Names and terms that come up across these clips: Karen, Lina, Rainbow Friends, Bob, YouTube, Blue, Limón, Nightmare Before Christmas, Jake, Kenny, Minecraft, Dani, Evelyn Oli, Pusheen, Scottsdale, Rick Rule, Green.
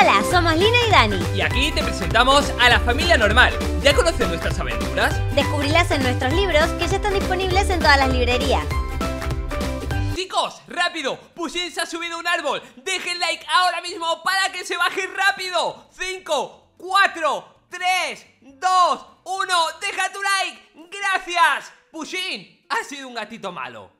Hola, somos Lina y Dani. Y aquí te presentamos a la familia normal. ¿Ya conocen nuestras aventuras? Descubrirlas en nuestros libros, que ya están disponibles en todas las librerías. Chicos, rápido, Pusheen se ha subido un árbol. Dejen like ahora mismo para que se baje rápido. 5, 4, 3, 2, 1, deja tu like. Gracias. Pusheen ha sido un gatito malo.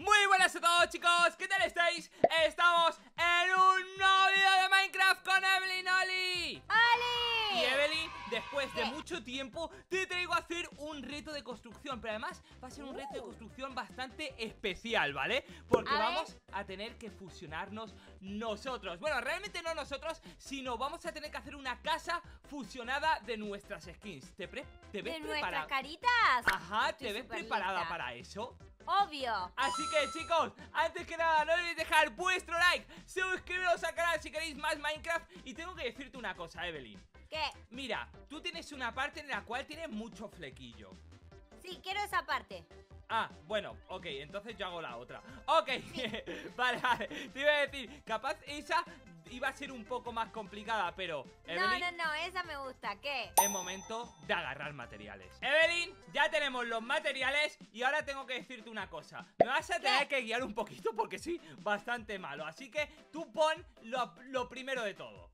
Muy buenas a todos, chicos, ¿qué tal estáis? Estamos en un nuevo video de Minecraft con Evelyn Oli. ¡Oli! Y Evelyn, después de mucho tiempo te traigo a hacer un reto de construcción. Pero además va a ser un reto de construcción bastante especial, ¿vale? Porque vamos a tener que fusionarnos nosotros. Bueno, realmente no nosotros, sino vamos a tener que hacer una casa fusionada de nuestras skins. ¿Te ves preparada? ¿De nuestras caritas? Ajá, ¿te ves preparada para eso? Obvio. Así que, chicos, antes que nada, no olvidéis dejar vuestro like, suscribiros al canal si queréis más Minecraft. Y tengo que decirte una cosa, Evelyn. ¿Qué? Mira, tú tienes una parte en la cual tienes mucho flequillo. Sí, quiero esa parte. Ah, bueno, ok, entonces yo hago la otra. Ok, sí. vale, te iba a decir, capaz esa iba a ser un poco más complicada, pero... Evelyn, no, esa me gusta, ¿qué? Es momento de agarrar materiales. Evelyn, ya tenemos los materiales y ahora tengo que decirte una cosa. Me vas a tener que guiar un poquito porque soy bastante malo, así que tú pon lo primero de todo.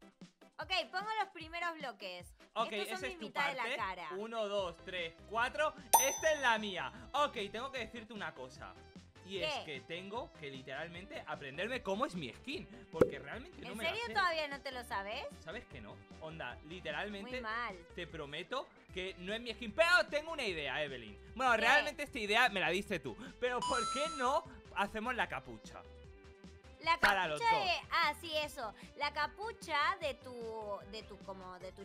Ok, pongo los primeros bloques. Ok, esa es mi mitad de la cara. 1, 2, 3, 4. Esta es la mía. Ok, tengo que decirte una cosa. Y es que tengo que literalmente aprenderme cómo es mi skin. Porque realmente no me la sé. ¿En serio todavía no te lo sabes? ¿Sabes que no? Onda, literalmente muy mal. Te prometo que no es mi skin. Pero tengo una idea, Evelyn. Bueno, realmente esta idea me la diste tú. Pero ¿por qué no hacemos la capucha? La capucha de... Ah, sí, eso. La capucha de tu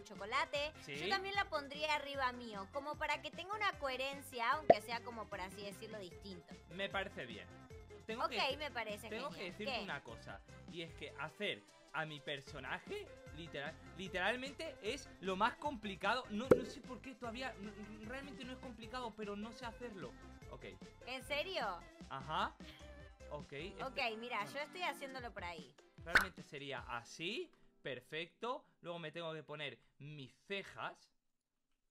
chocolate. ¿Sí? Yo también la pondría arriba mío, como para que tenga una coherencia, aunque sea como por así decirlo distinto. Me parece bien. Tengo que decirte una cosa, y es que hacer a mi personaje literalmente es lo más complicado. No sé por qué todavía. Realmente no es complicado, pero no sé hacerlo. Ok. ¿En serio? Ajá. Ok, mira, yo estoy haciéndolo por ahí. Realmente sería así, perfecto. Luego me tengo que poner mis cejas.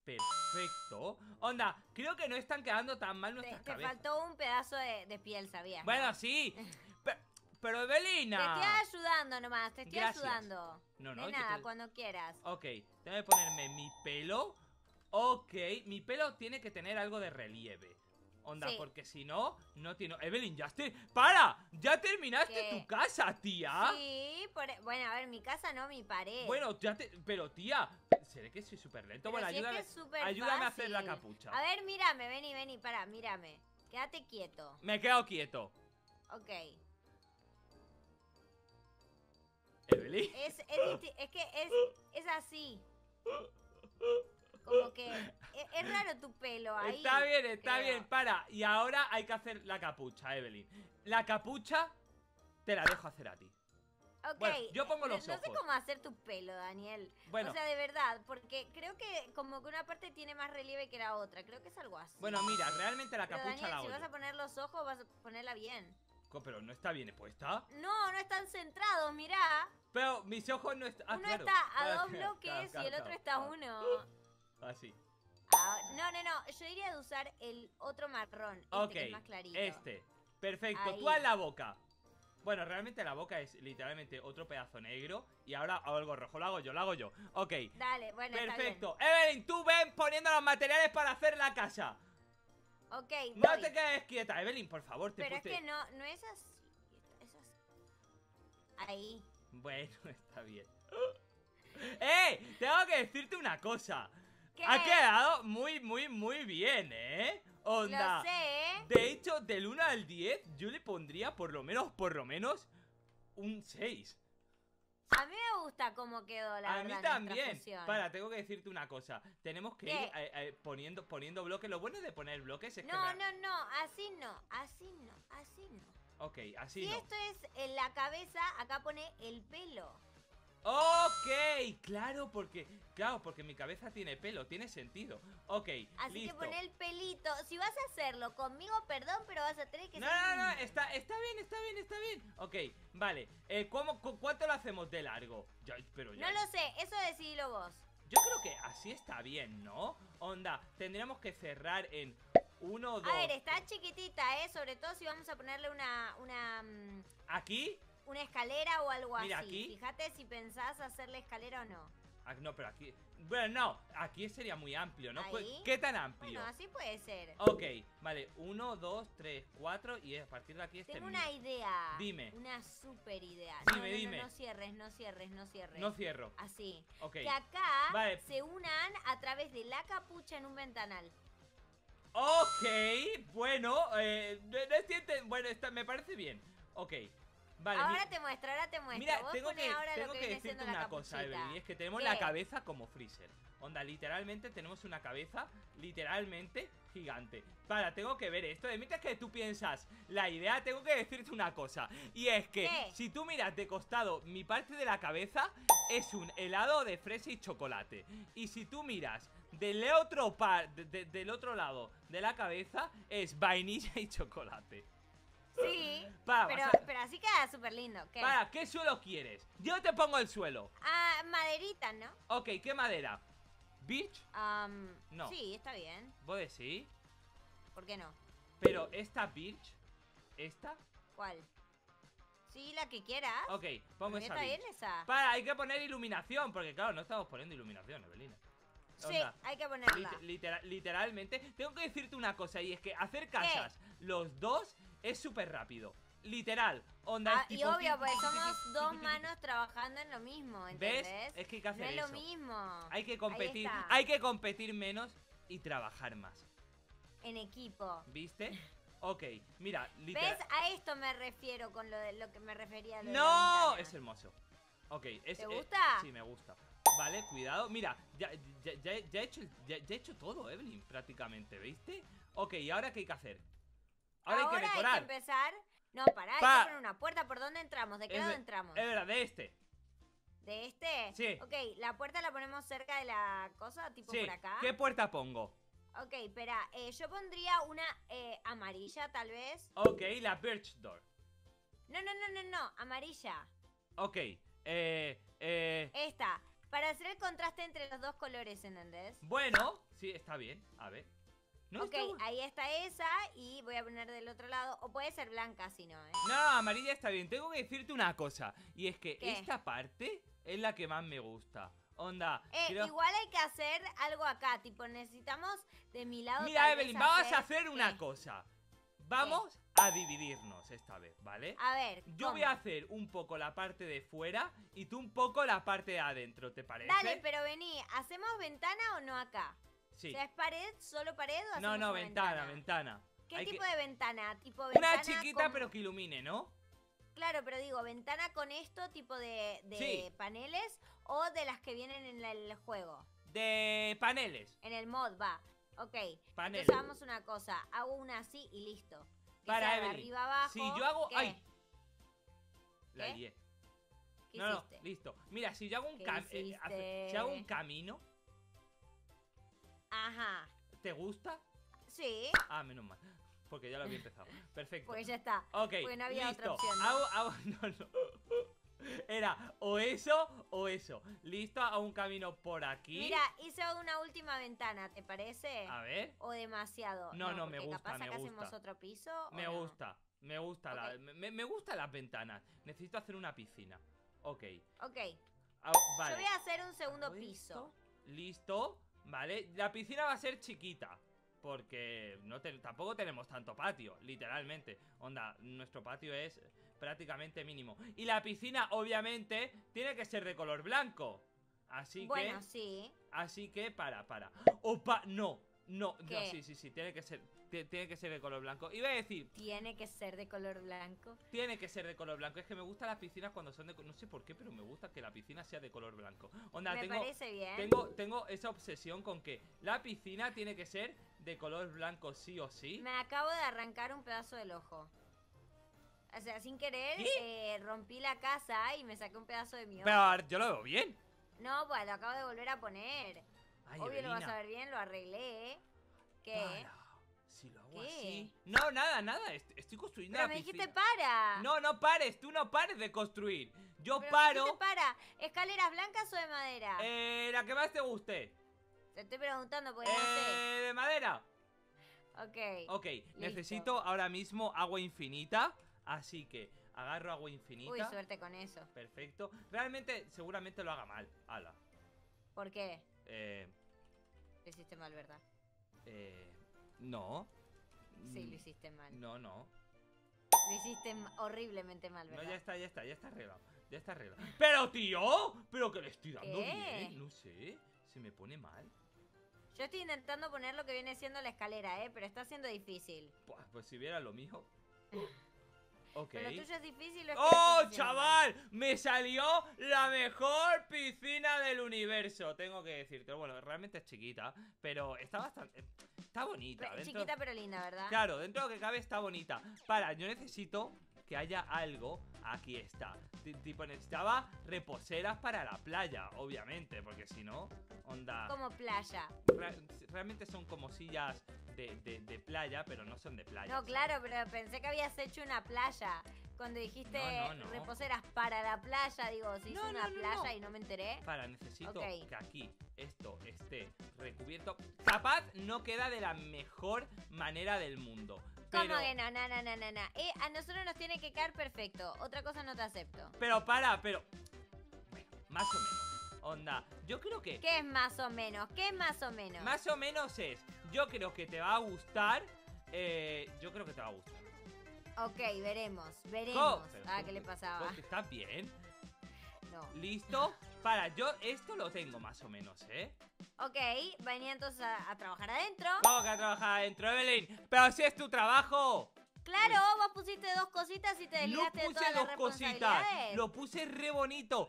Perfecto. Onda, creo que no están quedando tan mal nuestras cabezas. Te faltó un pedazo de piel, ¿sabías? Bueno, sí. Pero Evelina, te estoy ayudando nomás, te estoy ayudando. No, de nada, cuando quieras. Ok, tengo que ponerme mi pelo. Ok, mi pelo tiene que tener algo de relieve. Onda, porque si no, no tiene... Evelyn, ya terminaste tu casa, tía. Sí, bueno, a ver, mi casa no, mi pared. Bueno, pero tía, seré que soy súper lento. Bueno, si ayúdame a hacer la capucha. A ver, mírame, vení, para, mírame. Quédate quieto. Me he quedado quieto. Ok. Evelyn. Es así. Como que es raro tu pelo ahí. Está bien, para. Y ahora hay que hacer la capucha, Evelyn. La capucha te la dejo hacer a ti. Ok, bueno, yo pongo los ojos. No sé cómo hacer tu pelo, Daniel. Bueno. O sea, de verdad, porque creo que como que una parte tiene más relieve que la otra. Creo que es algo así. Bueno, mira, realmente la capucha, Daniel, si vas a poner los ojos, vas a ponerla bien. Pero no está bien puesta. No están centrados, mirá. Pero mis ojos no están... Uno está a dos bloques y el otro está a uno. Así. Ah, no, yo iría de usar el otro marrón. Que es más clarito. Perfecto, ahí. Tú haz la boca. Bueno, realmente la boca es literalmente otro pedazo negro. Y ahora hago algo rojo, lo hago yo. Ok. Dale, bueno, perfecto. Está bien. Evelyn, tú ven poniendo los materiales para hacer la casa. Ok, no te quedes quieta, Evelyn, por favor. Es que no es así. Ahí. Bueno, está bien. ¡Ey! Tengo que decirte una cosa. ¿Qué? Ha quedado muy bien, ¿eh? Onda. Lo sé. De hecho, del 1 al 10, yo le pondría por lo menos un 6. A mí me gusta cómo quedó la verdad. A mí también. Para, tengo que decirte una cosa. Tenemos que ir poniendo bloques. Lo bueno de poner bloques es que... No, así no. Ok, así no. Si esto es en la cabeza, acá pone el pelo. Ok, claro, porque mi cabeza tiene pelo, tiene sentido. Ok, así listo. Que pon el pelito. Si vas a hacerlo conmigo, perdón, pero vas a tener que... No, está bien. Ok, vale, ¿cuánto lo hacemos de largo? No lo sé, eso decidilo vos. Yo creo que así está bien, ¿no? Onda, tendríamos que cerrar en... 1, 2. A ver, está chiquitita, ¿eh? Sobre todo si vamos a ponerle una ¿aquí? Una escalera o algo. Mira, así. Aquí. Fíjate si pensás hacerle escalera o no. Ah, no, pero aquí... Bueno, no. Aquí sería muy amplio, ¿no? ¿Ahí? ¿Qué tan amplio? Bueno, así puede ser. Ok, vale. 1, 2, 3, 4. Y a partir de aquí... Tengo una idea. Dime. Una super idea. Dime. No cierres. No cierro. Así. Ok. Que acá se unan a través de la capucha en un ventanal. Ok, bueno, me parece bien. Ok, vale. Ahora te muestro. Mira, vos tengo que decirte una cosa, Evelyn. Es que tenemos la cabeza como Freezer. Onda, literalmente tenemos una cabeza gigante. Para, tengo que ver esto. De mientras que tú piensas la idea, tengo que decirte una cosa. Y es que si tú miras de costado, mi parte de la cabeza es un helado de fresa y chocolate. Y si tú miras del otro lado de la cabeza, es vainilla y chocolate. Sí, pero así queda súper lindo. ¿Qué suelo quieres? Yo te pongo el suelo. Ah, maderita, ¿no? Ok, ¿qué madera? ¿Beach? No. Sí, está bien. ¿Vos decís? ¿Por qué no? Pero esta beach, ¿esta? ¿Cuál? Sí, la que quieras. Ok, pongo esa. ¿Está bien esa? Hay que poner iluminación, porque claro, no estamos poniendo iluminación, Evelina. Onda. Sí, hay que ponerla. Literalmente, tengo que decirte una cosa, y es que hacer casas los dos es súper rápido. Literal, onda. Y obvio, porque somos dos manos trabajando en lo mismo, ¿entendés? ¿Ves? Es que hay que hacer eso. No es lo mismo. Hay que competir menos y trabajar más. En equipo. ¿Viste? Ok, mira, literal. ¿Ves? A esto me refiero con lo que me refería. ¡No! Es hermoso. Ok, ¿te gusta? Sí, me gusta. Vale, cuidado. Mira, ya he hecho todo, Evelyn, prácticamente, ¿viste? Ok, ¿y ahora qué hay que hacer? Ahora hay que decorar. Hay que empezar... No, pará, hay que poner una puerta. ¿Por dónde entramos? ¿De qué lado entramos? Es verdad, de este. ¿De este? Sí. Ok, la puerta la ponemos cerca de la cosa, tipo por acá. ¿Qué puerta pongo? Ok, espera, yo pondría una amarilla, tal vez. Ok, la birch door. No, amarilla. Ok, esta. Para hacer el contraste entre los dos colores, ¿entendés? Bueno, sí, está bien. A ver. No, ok, ahí está esa. Y voy a poner del otro lado. O puede ser blanca, si no, ¿eh? No, amarilla está bien. Tengo que decirte una cosa. Y es que esta parte es la que más me gusta. Onda. Igual hay que hacer algo acá. Tipo, necesitamos de mi lado. Mira, Evelyn, vamos a hacer una cosa. Vamos a dividirnos esta vez, ¿vale? A ver, ¿cómo? Yo voy a hacer un poco la parte de fuera y tú un poco la parte de adentro, ¿te parece? Dale, pero vení, ¿hacemos ventana o no acá? Sí. O sea, ¿es pared, solo pared o hacemos No, ventana. ¿Qué tipo de ventana? Tipo ventana una chiquita con... pero que ilumine, ¿no? Claro, pero digo, ventana con esto tipo de paneles o de las que vienen en el juego. De paneles. En el mod, va. Ok, paneles. Entonces hagamos una cosa, hago una así y listo. Para Evelyn, arriba, abajo, si yo hago... ¿Qué? ¡Ay! La lié. No, listo. Mira, si yo hago un camino... Ajá. ¿Te gusta? Sí. Ah, menos mal. Porque ya lo había empezado. Perfecto. Pues ya está. Ok, porque no había listo. Otra opción, ¿no? No. Era o eso o eso. Listo, a un camino por aquí. Mira, hice una última ventana, ¿te parece? A ver. ¿O demasiado? No, me gusta, capaz acá hacemos otro piso. Me gustan las ventanas. Necesito hacer una piscina. Ok, vale. Yo voy a hacer un segundo piso. Listo, vale. La piscina va a ser chiquita porque tampoco tenemos tanto patio, literalmente. Onda, nuestro patio es prácticamente mínimo. Y la piscina, obviamente, tiene que ser de color blanco. Así que... sí. Así que, para. ¡Opa! No, sí, tiene que ser de color blanco. Iba a decir... ¿Tiene que ser de color blanco? Tiene que ser de color blanco. Es que me gustan las piscinas cuando son de... No sé por qué, pero me gusta que la piscina sea de color blanco. Onda, me parece bien. Tengo esa obsesión con que la piscina tiene que ser de color blanco sí o sí. Me acabo de arrancar un pedazo del ojo. O sea, sin querer rompí la casa y me saqué un pedazo de mi ojo. Pero yo lo veo bien. No, pues lo acabo de volver a poner. Ay, obvio, Evelina, lo vas a ver bien, lo arreglé, ¿eh? ¿Qué? Para. Si lo hago así... No, nada, nada. Estoy construyendo la piscina. Pero me dijiste para. No, no pares. Tú no pares de construir. Yo paro... ¿Pero para? ¿Escaleras blancas o de madera? La que más te guste. Te estoy preguntando porque no sé. De madera. Ok. Ok. Listo. Necesito ahora mismo agua infinita. Así que agarro agua infinita. Uy, suerte con eso. Perfecto. Realmente, seguramente lo haga mal. Ala. ¿Por qué? Lo hiciste mal, ¿verdad? No. Sí, lo hiciste mal. No, no. Lo hiciste horriblemente mal, ¿verdad? No, ya está arreglado. Ya está arreglado. ¡Pero, tío! ¿Pero que le estoy dando bien? No sé. Se me pone mal. Yo estoy intentando poner lo que viene siendo la escalera, ¿eh? Pero está siendo difícil. Pues si viera lo mío. Okay. Pero lo tuyo es difícil. ¡Oh, chaval! Me salió la mejor piscina del universo. Tengo que decirte. Bueno, realmente es chiquita, pero está bastante... Está bonita. Chiquita pero linda, ¿verdad? Claro, dentro de lo que cabe está bonita. Para, yo necesito que haya algo. Aquí está. Tipo, necesitaba reposeras para la playa, obviamente, porque si no, onda... Como playa. Realmente son como sillas de playa, pero no son de playa. No, ¿sabes? Claro, pero pensé que habías hecho una playa. Cuando dijiste no. reposeras para la playa, digo, si hizo una playa y no me enteré. Para, necesito que aquí esto esté recubierto. Capaz no queda de la mejor manera del mundo. Pero... ¿Cómo que no? A nosotros nos tiene que quedar perfecto. Otra cosa no te acepto. Pero para, pero... Bueno, más o menos. Onda, yo creo que... ¿Qué es más o menos? ¿Qué es más o menos? Más o menos es... Yo creo que te va a gustar. Yo creo que te va a gustar. Ok, veremos. ¿Qué le pasaba? ¿Estás bien? No. ¿Listo? Para, yo esto lo tengo más o menos, ¿eh? Ok, venía entonces a trabajar adentro. ¿Cómo que a trabajar adentro, Evelyn? ¡Pero si es tu trabajo! Claro, vos pusiste dos cositas y te desligaste de todas las responsabilidades. No puse dos cositas, lo puse re bonito.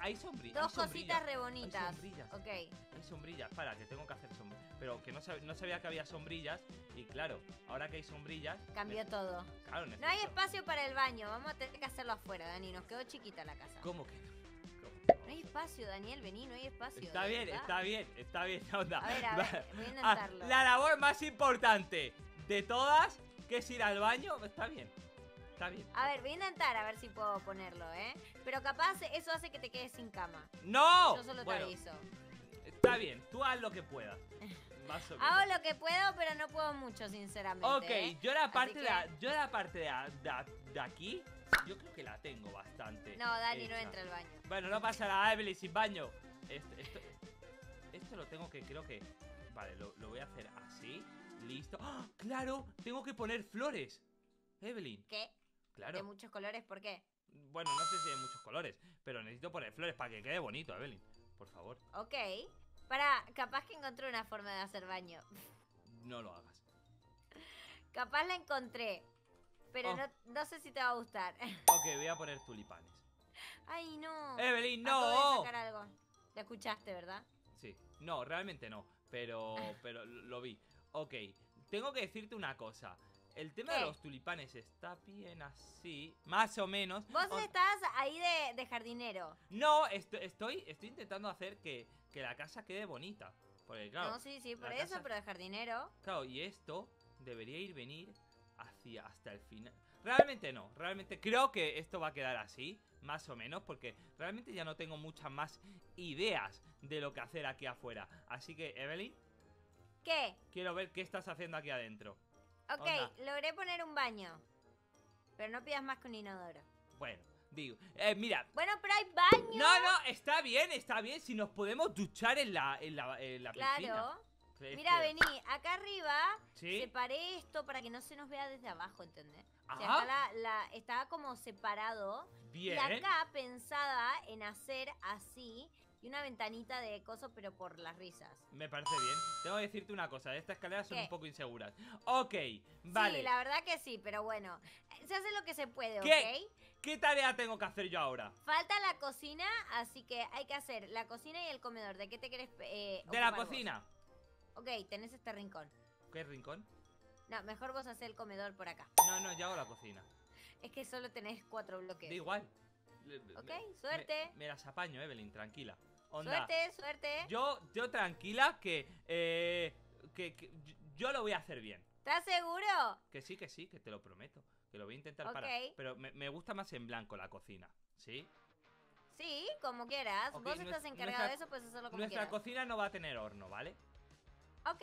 Hay sombrillas. Dos cositas re bonitas. Hay sombrillas. Ok. Hay sombrillas, para, que tengo que hacer sombrillas. Pero que no sabía que había sombrillas. Y claro, ahora que hay sombrillas... Cambió todo. Claro, no hay espacio para el baño, vamos a tener que hacerlo afuera, Dani. Nos quedó chiquita la casa. ¿Cómo que no? No hay espacio, Daniel, vení, no hay espacio. Está bien, está bien, onda. A ver, voy a intentarlo. La labor más importante de todas, que es ir al baño, está bien. A ver, voy a intentar a ver si puedo ponerlo, ¿eh? Pero capaz eso hace que te quedes sin cama. ¡No! Yo solo te aviso. Está bien, tú haz lo que puedas. Hago lo que puedo, pero no puedo mucho, sinceramente. Ok, yo la parte de aquí... Yo creo que la tengo bastante. No, Dani, no entra al baño. Bueno, no pasa nada, Evelyn, sin baño. Esto lo tengo que, creo que... Vale, lo voy a hacer así. Listo. ¡Oh, claro! Tengo que poner flores, Evelyn. ¿Qué? Claro. ¿De muchos colores? ¿Por qué? Bueno, no sé si de muchos colores, pero necesito poner flores para que quede bonito, Evelyn. Por favor. Ok. Para, capaz que encontré una forma de hacer baño. No lo hagas. Capaz la encontré. Pero no sé si te va a gustar. Ok, voy a poner tulipanes. Ay, no. Evelyn, no. Acabo de sacar algo. ¿La escuchaste, verdad? Sí. No, realmente no. Pero lo vi. Ok, tengo que decirte una cosa. El tema de los tulipanes está bien así. Más o menos. Vos estás ahí de jardinero. No, estoy intentando hacer que la casa quede bonita. Porque claro. No, sí, por eso, pero de jardinero. Claro, y esto debería venir hacia hasta el final. Realmente no, realmente creo que esto va a quedar así, más o menos, porque realmente ya no tengo muchas más ideas de lo que hacer aquí afuera. Así que, Evelyn, ¿qué? Quiero ver qué estás haciendo aquí adentro. Ok, logré poner un baño, pero no pidas más que un inodoro. Bueno, digo, mira. Bueno, pero hay baño. No, está bien, si nos podemos duchar en la piscina. Claro. Mira, vení, acá arriba separé esto para que no se nos vea desde abajo, ¿entendés? O sea, acá estaba como separado. Bien. Y acá pensaba en hacer así y una ventanita de coso, pero por las risas. Me parece bien. Tengo que decirte una cosa, estas escaleras son un poco inseguras. Ok, vale. Sí, la verdad que sí, pero bueno, se hace lo que se puede, ¿ok? ¿Qué tarea tengo que hacer yo ahora? Falta la cocina, así que hay que hacer la cocina y el comedor. ¿De qué te querés ocupar la cocina? Vos? Ok, tenés este rincón. ¿Qué rincón? No, mejor vos hacés el comedor por acá. No, ya hago la cocina. Es que solo tenés 4 bloques. Da igual. Ok, suerte. Me las apaño, Evelyn, tranquila. Onda. Suerte, suerte. Yo tranquila que yo lo voy a hacer bien. ¿Estás seguro? Que sí, que te lo prometo. Que lo voy a intentar parar. Pero me gusta más en blanco la cocina, ¿sí? Sí, como quieras. Okay, vos estás encargado de eso, pues hacerlo como quieras. Nuestra cocina no va a tener horno, ¿vale? Ok.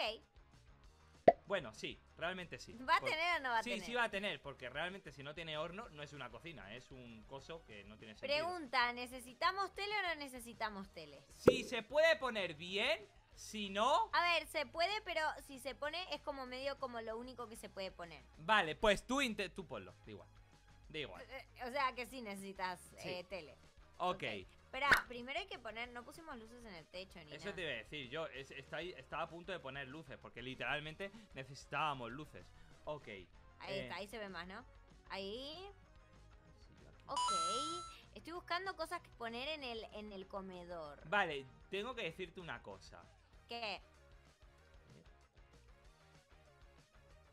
Bueno, sí, realmente sí. ¿Va a tener o no va a tener? Sí, sí va a tener, porque realmente si no tiene horno, no es una cocina, es un coso que no tiene sentido. Pregunta, ¿necesitamos tele o no necesitamos tele? Sí, se puede poner bien, si no... A ver, se puede, pero si se pone es como medio como lo único que se puede poner. Vale, pues tú ponlo, da igual. Da igual. O sea que sí necesitas tele. Ok. Espera, primero hay que poner... No pusimos luces en el techo, ni nada. Eso te iba a decir. Yo estaba a punto de poner luces, porque literalmente necesitábamos luces. Ok. Ahí está, ahí se ve más, ¿no? Ahí... Ok. Estoy buscando cosas que poner en el comedor. Vale, tengo que decirte una cosa. ¿Qué?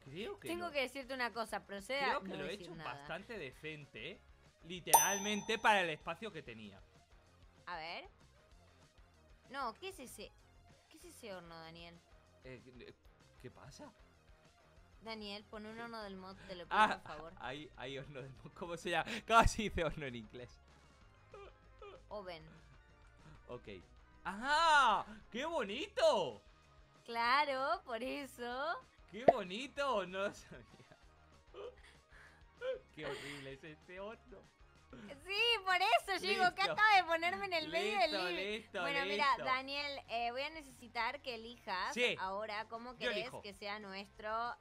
Creo que... Tengo que decirte una cosa, proceda. Creo que lo he hecho bastante decente, ¿eh? Literalmente para el espacio que tenía. A ver. No, ¿qué es ese? ¿Qué es ese horno, Daniel? ¿Qué pasa? Daniel, pon un horno del mod, te lo pido, por favor. Hay horno del mod. ¿Cómo se llama? Casi dice horno en inglés. Oven. Ok. ¡Ajá! ¡Qué bonito! Claro, por eso. ¡Qué bonito! No lo sabía. ¡Qué horrible es este horno! Sí, por eso yo digo que acabo de ponerme en el medio del libro. Bueno, mira, Daniel, voy a necesitar que elijas ahora cómo querés que sea nuestro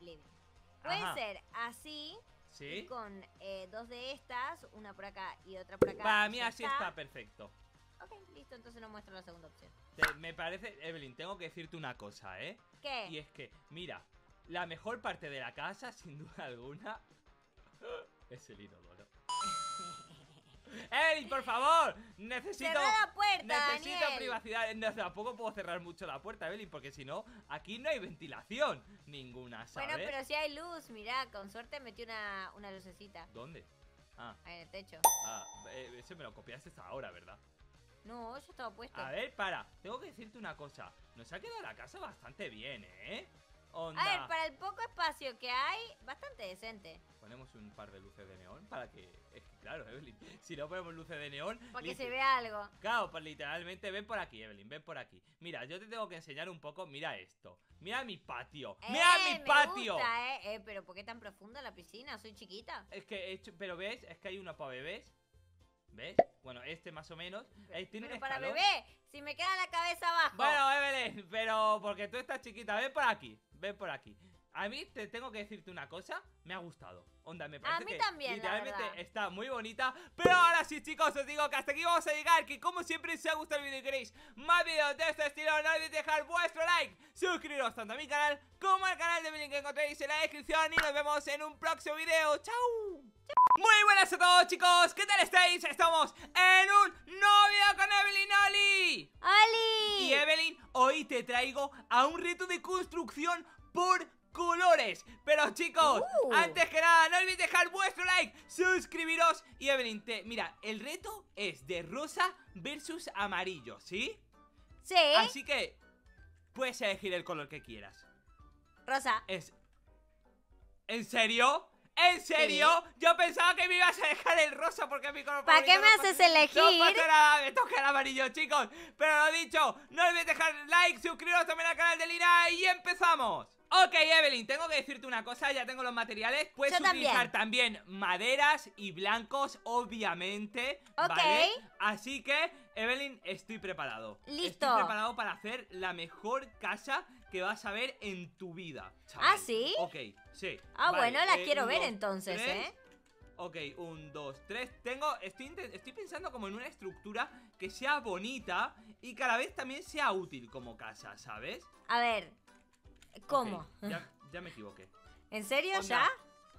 living. Puede ser así, y con dos de estas, una por acá y otra por acá. Para mí así está perfecto. Ok, listo, entonces no muestro la segunda opción. Me parece, Evelyn, tengo que decirte una cosa, ¿eh? ¿Qué? Y es que, mira, la mejor parte de la casa, sin duda alguna, es el inodoro. ¡Ey, por favor! Necesito... ¡Cerra la puerta, necesito Daniel! Privacidad. No, tampoco puedo cerrar mucho la puerta, Evelyn, porque si no, aquí no hay ventilación ninguna, ¿sabes? Bueno, pero si hay luz, mirá, con suerte metí una lucecita. ¿Dónde? Ah. En el techo. Ah, ese me lo copiaste ahora, ¿verdad? No, eso estaba puesto. A ver, para, tengo que decirte una cosa. Nos ha quedado la casa bastante bien, ¿eh? Onda. A ver, para el poco espacio que hay, bastante decente. Ponemos un par de luces de neón para que... Es que claro, Evelyn, si no ponemos luces de neón... Porque se vea algo. Claro, pues literalmente, ven por aquí, Evelyn, ven por aquí. Mira, yo te tengo que enseñar un poco, mira esto. Mira mi patio, mira mi patio. Gusta, pero ¿por qué tan profunda la piscina? Soy chiquita. Es que, pero ¿ves? Es que hay uno para bebés. ¿Ves? Bueno, este más o menos. Tiene pero para bebé, si me queda la cabeza abajo. Bueno, Evelyn, pero porque tú estás chiquita, ven por aquí. Ven por aquí. A mí te tengo que decirte una cosa. Me ha gustado. Onda, me parece que también, literalmente está muy bonita. Pero ahora sí, chicos, os digo que hasta aquí vamos a llegar. Que como siempre, si os ha gustado el vídeo y queréis más vídeos de este estilo, no olvidéis dejar vuestro like. Suscribiros tanto a mi canal como al canal de Blue que encontréis en la descripción. Y nos vemos en un próximo vídeo. ¡Chao! Muy buenas a todos, chicos. ¿Qué tal estáis? Estamos en un nuevo video con Evelyn Oli. ¡Oli! Y Evelyn, hoy te traigo a un reto de construcción por colores. Pero chicos, antes que nada, no olvidéis dejar vuestro like, suscribiros. Y Evelyn, mira, el reto es de rosa versus amarillo, ¿sí? Sí. Así que puedes elegir el color que quieras. Rosa. ¿En serio? ¿En serio? Sí. Yo pensaba que me ibas a dejar el rosa porque es mi color favorito. ¿Para qué me haces elegir? No pasa nada, me toca el amarillo, chicos. Pero lo dicho, no olvides dejar like, suscribiros también al canal de Lina y empezamos. Ok, Evelyn, tengo que decirte una cosa, ya tengo los materiales. Puedes utilizar también maderas y blancos, obviamente. Ok. ¿Vale? Así que, Evelyn, estoy preparado. Listo. Estoy preparado para hacer la mejor casa que vas a ver en tu vida, chaval. ¿Ah, sí? Ok, sí. Ah, vale, bueno, la quiero ver entonces, ¿eh? Ok, 1, 2, 3. Estoy pensando como en una estructura que sea bonita y que a la vez también sea útil como casa, ¿sabes? A ver... ¿Cómo? Okay, ya me equivoqué. ¿En serio? Onda, ¿ya?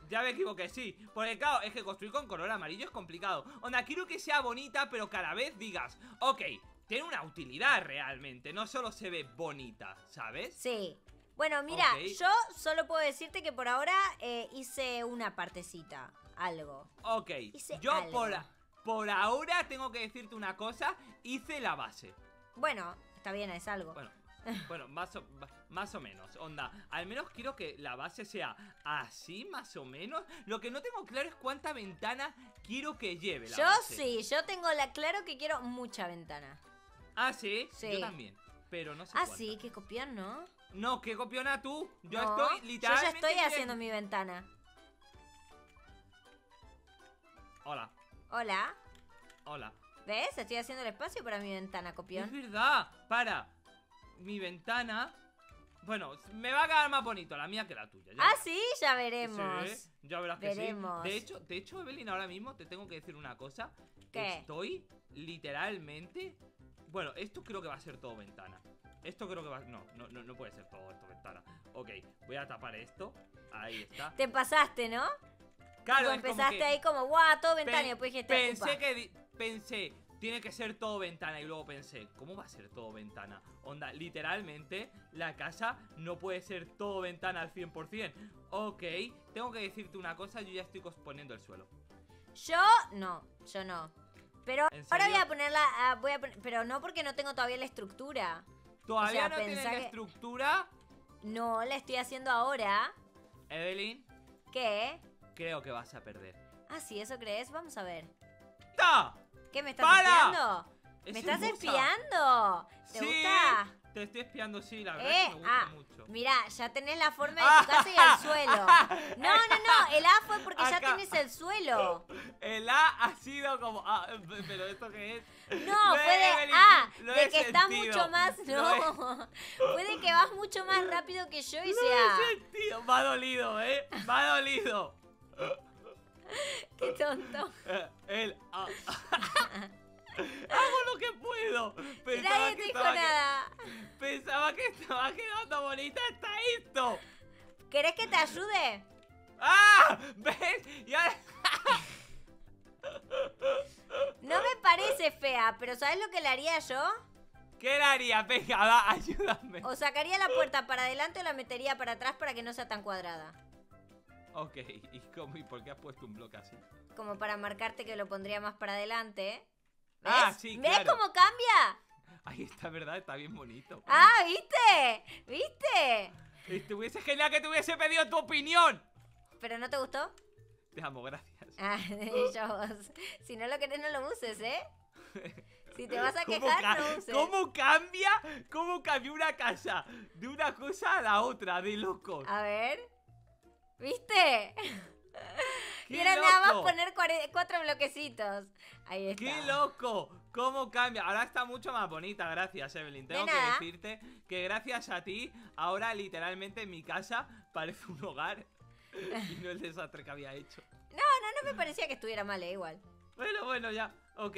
Ya me equivoqué, sí. Porque claro, es que construir con color amarillo es complicado. Onda, quiero que sea bonita, pero cada vez digas, ok, tiene una utilidad realmente, no solo se ve bonita, ¿sabes? Sí. Bueno, mira, yo solo puedo decirte que por ahora hice una partecita, algo. Ok, hice yo algo. Por ahora tengo que decirte una cosa. Hice la base. Bueno, está bien, es algo. Bueno, más o menos, onda. Al menos quiero que la base sea así, más o menos. Lo que no tengo claro es cuánta ventana quiero que lleve la base. Yo sí, yo tengo claro que quiero mucha ventana. ¿Ah, sí? Sí. Yo también, pero no sé cuánta. Ah, sí, que copión, ¿no? No, que copiona tú. Yo no, estoy literalmente... Yo ya estoy haciendo mi ventana. Hola. Hola. Hola. ¿Ves? Estoy haciendo el espacio para mi ventana, copión. Es verdad, para... Mi ventana... Bueno, me va a quedar más bonito la mía que la tuya. Ah, sí, ya veremos. Sí, ya verás que sí. De hecho, Evelyn, ahora mismo te tengo que decir una cosa. ¿Qué? Estoy literalmente... Bueno, esto creo que va a ser todo ventana. Esto creo que va... No puede ser todo esto ventana. Ok, voy a tapar esto. Ahí está. Te pasaste, ¿no? Claro, empezaste como que... ahí como, guau, todo ventana. Y después dije, pensé... Tiene que ser todo ventana. Y luego pensé, ¿cómo va a ser todo ventana? Onda, literalmente, la casa no puede ser todo ventana al 100%. Ok, tengo que decirte una cosa. Yo ya estoy poniendo el suelo. Yo no. Pero ahora voy a ponerla... pero no, porque no tengo todavía la estructura. ¿Todavía no tienes la estructura? No, la estoy haciendo ahora. Evelyn. ¿Qué? Creo que vas a perder. Ah, ¿sí? ¿Eso crees? Vamos a ver. ¡Ta! ¿Qué? ¿Me estás espiando? ¿Me estás espiando? ¿Te gusta? Te estoy espiando, sí, la verdad es que me gusta mucho. Mira, ya tenés la forma de tu casa y el suelo. No, el A fue porque ya tenés el suelo. El A ha sido como... ¿pero esto qué es? No, fue de A, de que está mucho más... No, fue de que vas mucho más rápido que yo y sea... No he sentido, me ha dolido, ¿eh? Me ha dolido. Qué tonto. Hago lo que puedo. Pensaba que estaba nada. Pensaba que estaba quedando bonita. Está esto. ¿Querés que te ayude? ¡Ah! ¿Ves? Y ahora... No me parece fea, pero ¿sabes lo que le haría yo? ¿Qué le haría? Venga, va, ayúdame. O sacaría la puerta para adelante o la metería para atrás para que no sea tan cuadrada. Ok, ¿Y por qué has puesto un bloque así? Como para marcarte que lo pondría más para adelante. ¿Ves? Ah, sí, ¿ves claro cómo cambia? Ahí está, ¿verdad? Está bien bonito. Ah, ¿viste? ¿Viste? Estuviese genial que te hubiese pedido tu opinión. ¿Pero no te gustó? Te amo, gracias. Ah, si no lo querés, no lo uses, ¿eh? Si te vas a quejar, no uses. ¿Cómo cambia una casa de una cosa a la otra, de locos? A ver... ¿Viste? Y era nada más poner 4 bloquecitos. Ahí está. ¡Qué loco! ¿Cómo cambia? Ahora está mucho más bonita. Gracias, Evelyn. Tengo que decirte que gracias a ti, ahora literalmente mi casa parece un hogar. Y no el desastre que había hecho. No me parecía que estuviera mal, igual. Bueno, ya. Ok.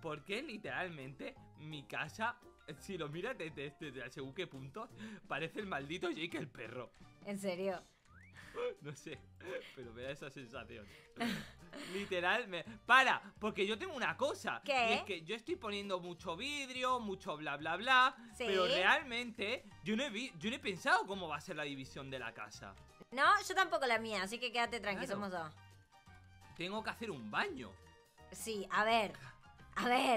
¿Por qué literalmente mi casa... Si lo miras desde según qué puntos, parece el maldito Jake el perro. ¿En serio? No sé, pero me da esa sensación. Literal, porque yo tengo una cosa. ¿Qué? Y es que yo estoy poniendo mucho vidrio, mucho bla bla bla. ¿Sí? Pero realmente yo no he pensado cómo va a ser la división de la casa. No, yo tampoco la mía, así que quédate tranqui, somos dos. Tengo que hacer un baño. Sí, a ver.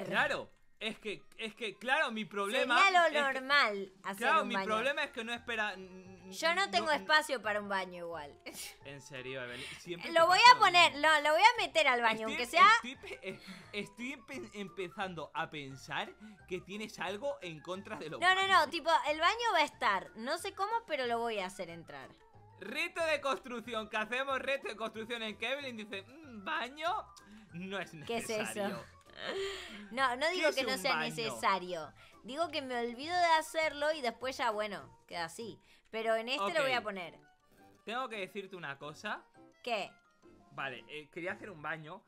Claro. Es que, claro, mi problema... Sería lo normal hacer un baño. Claro, mi problema es que no espera... Yo no tengo espacio para un baño igual. En serio, Evelyn. Lo voy a poner, lo voy a meter al baño, aunque sea... Estoy empezando a pensar que tienes algo en contra de lo que... No, tipo, el baño va a estar. No sé cómo, pero lo voy a hacer entrar. Reto de construcción, que hacemos reto de construcción en que Evelyn dice... baño no es necesario. ¿Qué es eso? No digo que no sea necesario. Digo que me olvido de hacerlo y después ya, bueno, queda así. Pero en este lo voy a poner. Tengo que decirte una cosa. ¿Qué? Vale, quería hacer un baño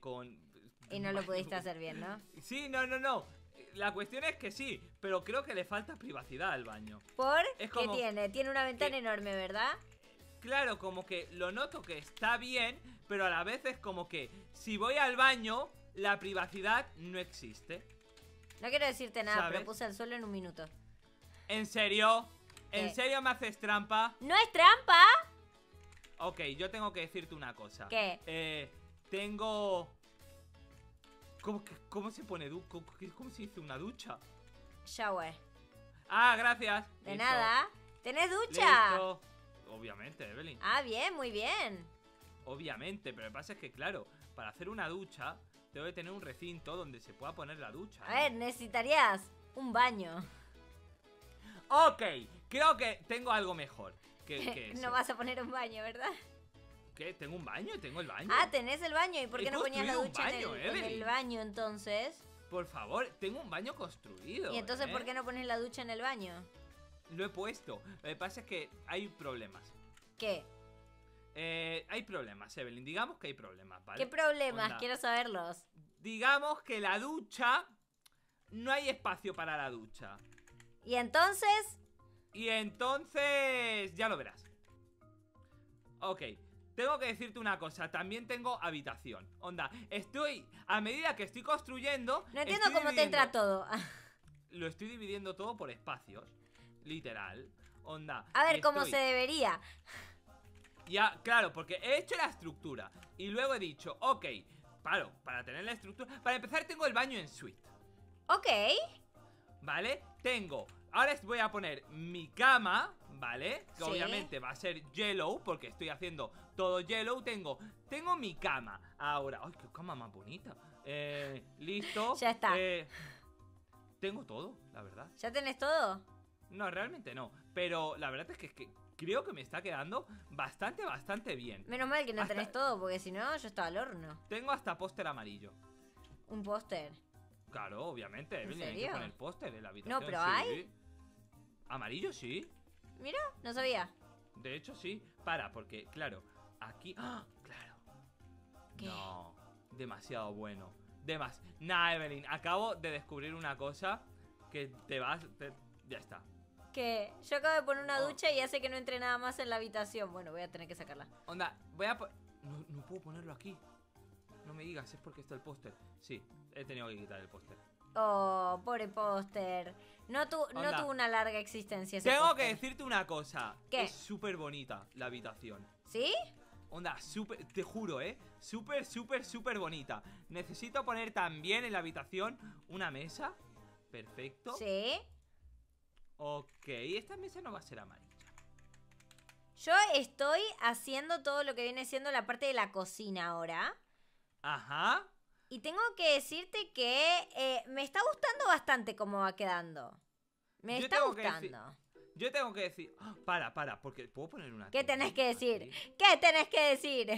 con... Y no lo pudiste hacer bien, ¿no? Sí, no. La cuestión es que sí, pero creo que le falta privacidad al baño. ¿Por? ¿Qué tiene? Tiene una ventana enorme, ¿verdad? Claro, como que lo noto que está bien, pero a la vez es como que si voy al baño... La privacidad no existe. No quiero decirte nada, ¿sabes? Pero puse el suelo en un minuto. ¿En serio? ¿En serio me haces trampa? ¿No es trampa? Ok, yo tengo que decirte una cosa. ¿Qué? Tengo ¿Cómo se pone? ¿Cómo se dice una ducha? Shower. Ah, gracias. De Listo. Nada. ¿Tenés ducha? Listo. Obviamente, Evelyn. Ah, bien, muy bien. Obviamente, pero lo que pasa es que, claro, para hacer una ducha tengo que tener un recinto donde se pueda poner la ducha, ¿no? A ver, necesitarías un baño. Ok, creo que tengo algo mejor que eso. No vas a poner un baño, ¿verdad? ¿Qué? ¿Tengo un baño? ¿Tengo el baño? Ah, tenés el baño. ¿Y por qué no ponías la ducha en el baño, entonces? Por favor, tengo un baño construido. ¿Y entonces por qué no pones la ducha en el baño? Lo he puesto. Lo que pasa es que hay problemas. ¿Qué? Hay problemas, Evelyn. Digamos que hay problemas, ¿vale? ¿Qué problemas? Onda. Quiero saberlos. Digamos que la ducha... No hay espacio para la ducha. ¿Y entonces? Y entonces... Ya lo verás. Ok. Tengo que decirte una cosa. También tengo habitación. Onda, estoy... A medida que estoy construyendo... No entiendo cómo te entra todo. Lo estoy dividiendo todo por espacios. Literal. Onda. A ver, como se debería. Ya, claro, porque he hecho la estructura. Y luego he dicho, ok, claro, para tener la estructura... Para empezar tengo el baño en suite. Ok. Vale, tengo... Ahora voy a poner mi cama, ¿vale? Que sí. Obviamente va a ser yellow, porque estoy haciendo todo yellow. Tengo mi cama ahora. ¡Ay, qué cama más bonita! Listo. Ya está. Tengo todo, la verdad. ¿Ya tenés todo? No, realmente no. Pero la verdad es que creo que me está quedando bastante, bastante bien. Menos mal que no tenés todo, porque si no, yo estaba al horno. Tengo hasta póster amarillo. ¿Un póster? Claro, obviamente. ¿En serio? Hay que poner póster en la habitación. No, pero sí. ¿Hay? Amarillo, sí. Mira, no sabía. De hecho, sí. Porque, claro, aquí... ¡Ah! ¡Claro! ¿Qué? No, demasiado bueno. Nah, Evelyn, acabo de descubrir una cosa que te vas... Ya está. ¿Qué? Yo acabo de poner una ducha y hace que no entre nada más en la habitación. Bueno, voy a tener que sacarla. Onda, voy a... No puedo ponerlo aquí. No me digas, es porque está el póster. Sí, he tenido que quitar el póster. Oh, pobre póster. No tuvo una larga existencia ese póster. Tengo que decirte una cosa. ¿Qué? Es súper bonita la habitación. ¿Sí? Onda, súper, te juro, súper, súper, súper bonita. Necesito poner también en la habitación una mesa. Perfecto. ¿Sí? Ok, esta mesa no va a ser amarilla. Yo estoy haciendo todo lo que viene siendo la parte de la cocina ahora. Ajá. Y tengo que decirte que me está gustando bastante cómo va quedando. Me está gustando. Yo tengo que decir... Para, porque puedo poner una... ¿Qué tenés que decir? Aquí. ¿Qué tenés que decir?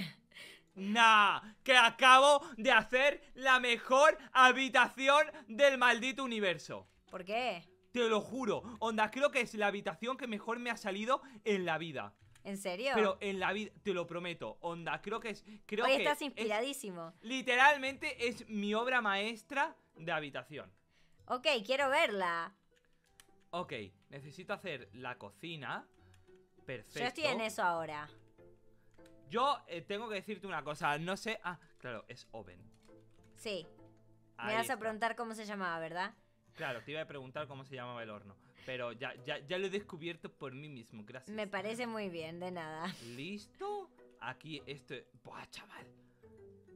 Nah, que acabo de hacer la mejor habitación del maldito universo. ¿Por qué? Te lo juro. Onda, creo que es la habitación que mejor me ha salido en la vida. ¿En serio? Pero en la vida, te lo prometo, onda, creo que estás inspiradísimo. Literalmente es mi obra maestra de habitación. Ok, quiero verla. Ok, necesito hacer la cocina. Perfecto. Yo estoy en eso ahora. Yo tengo que decirte una cosa, no sé... Ah, claro, es oven. Sí. Me vas a preguntar cómo se llamaba, ¿verdad? Claro, te iba a preguntar cómo se llamaba el horno. Pero ya lo he descubierto por mí mismo, gracias. Me parece muy bien, de nada. ¿Listo? Aquí esto... Buah, chaval.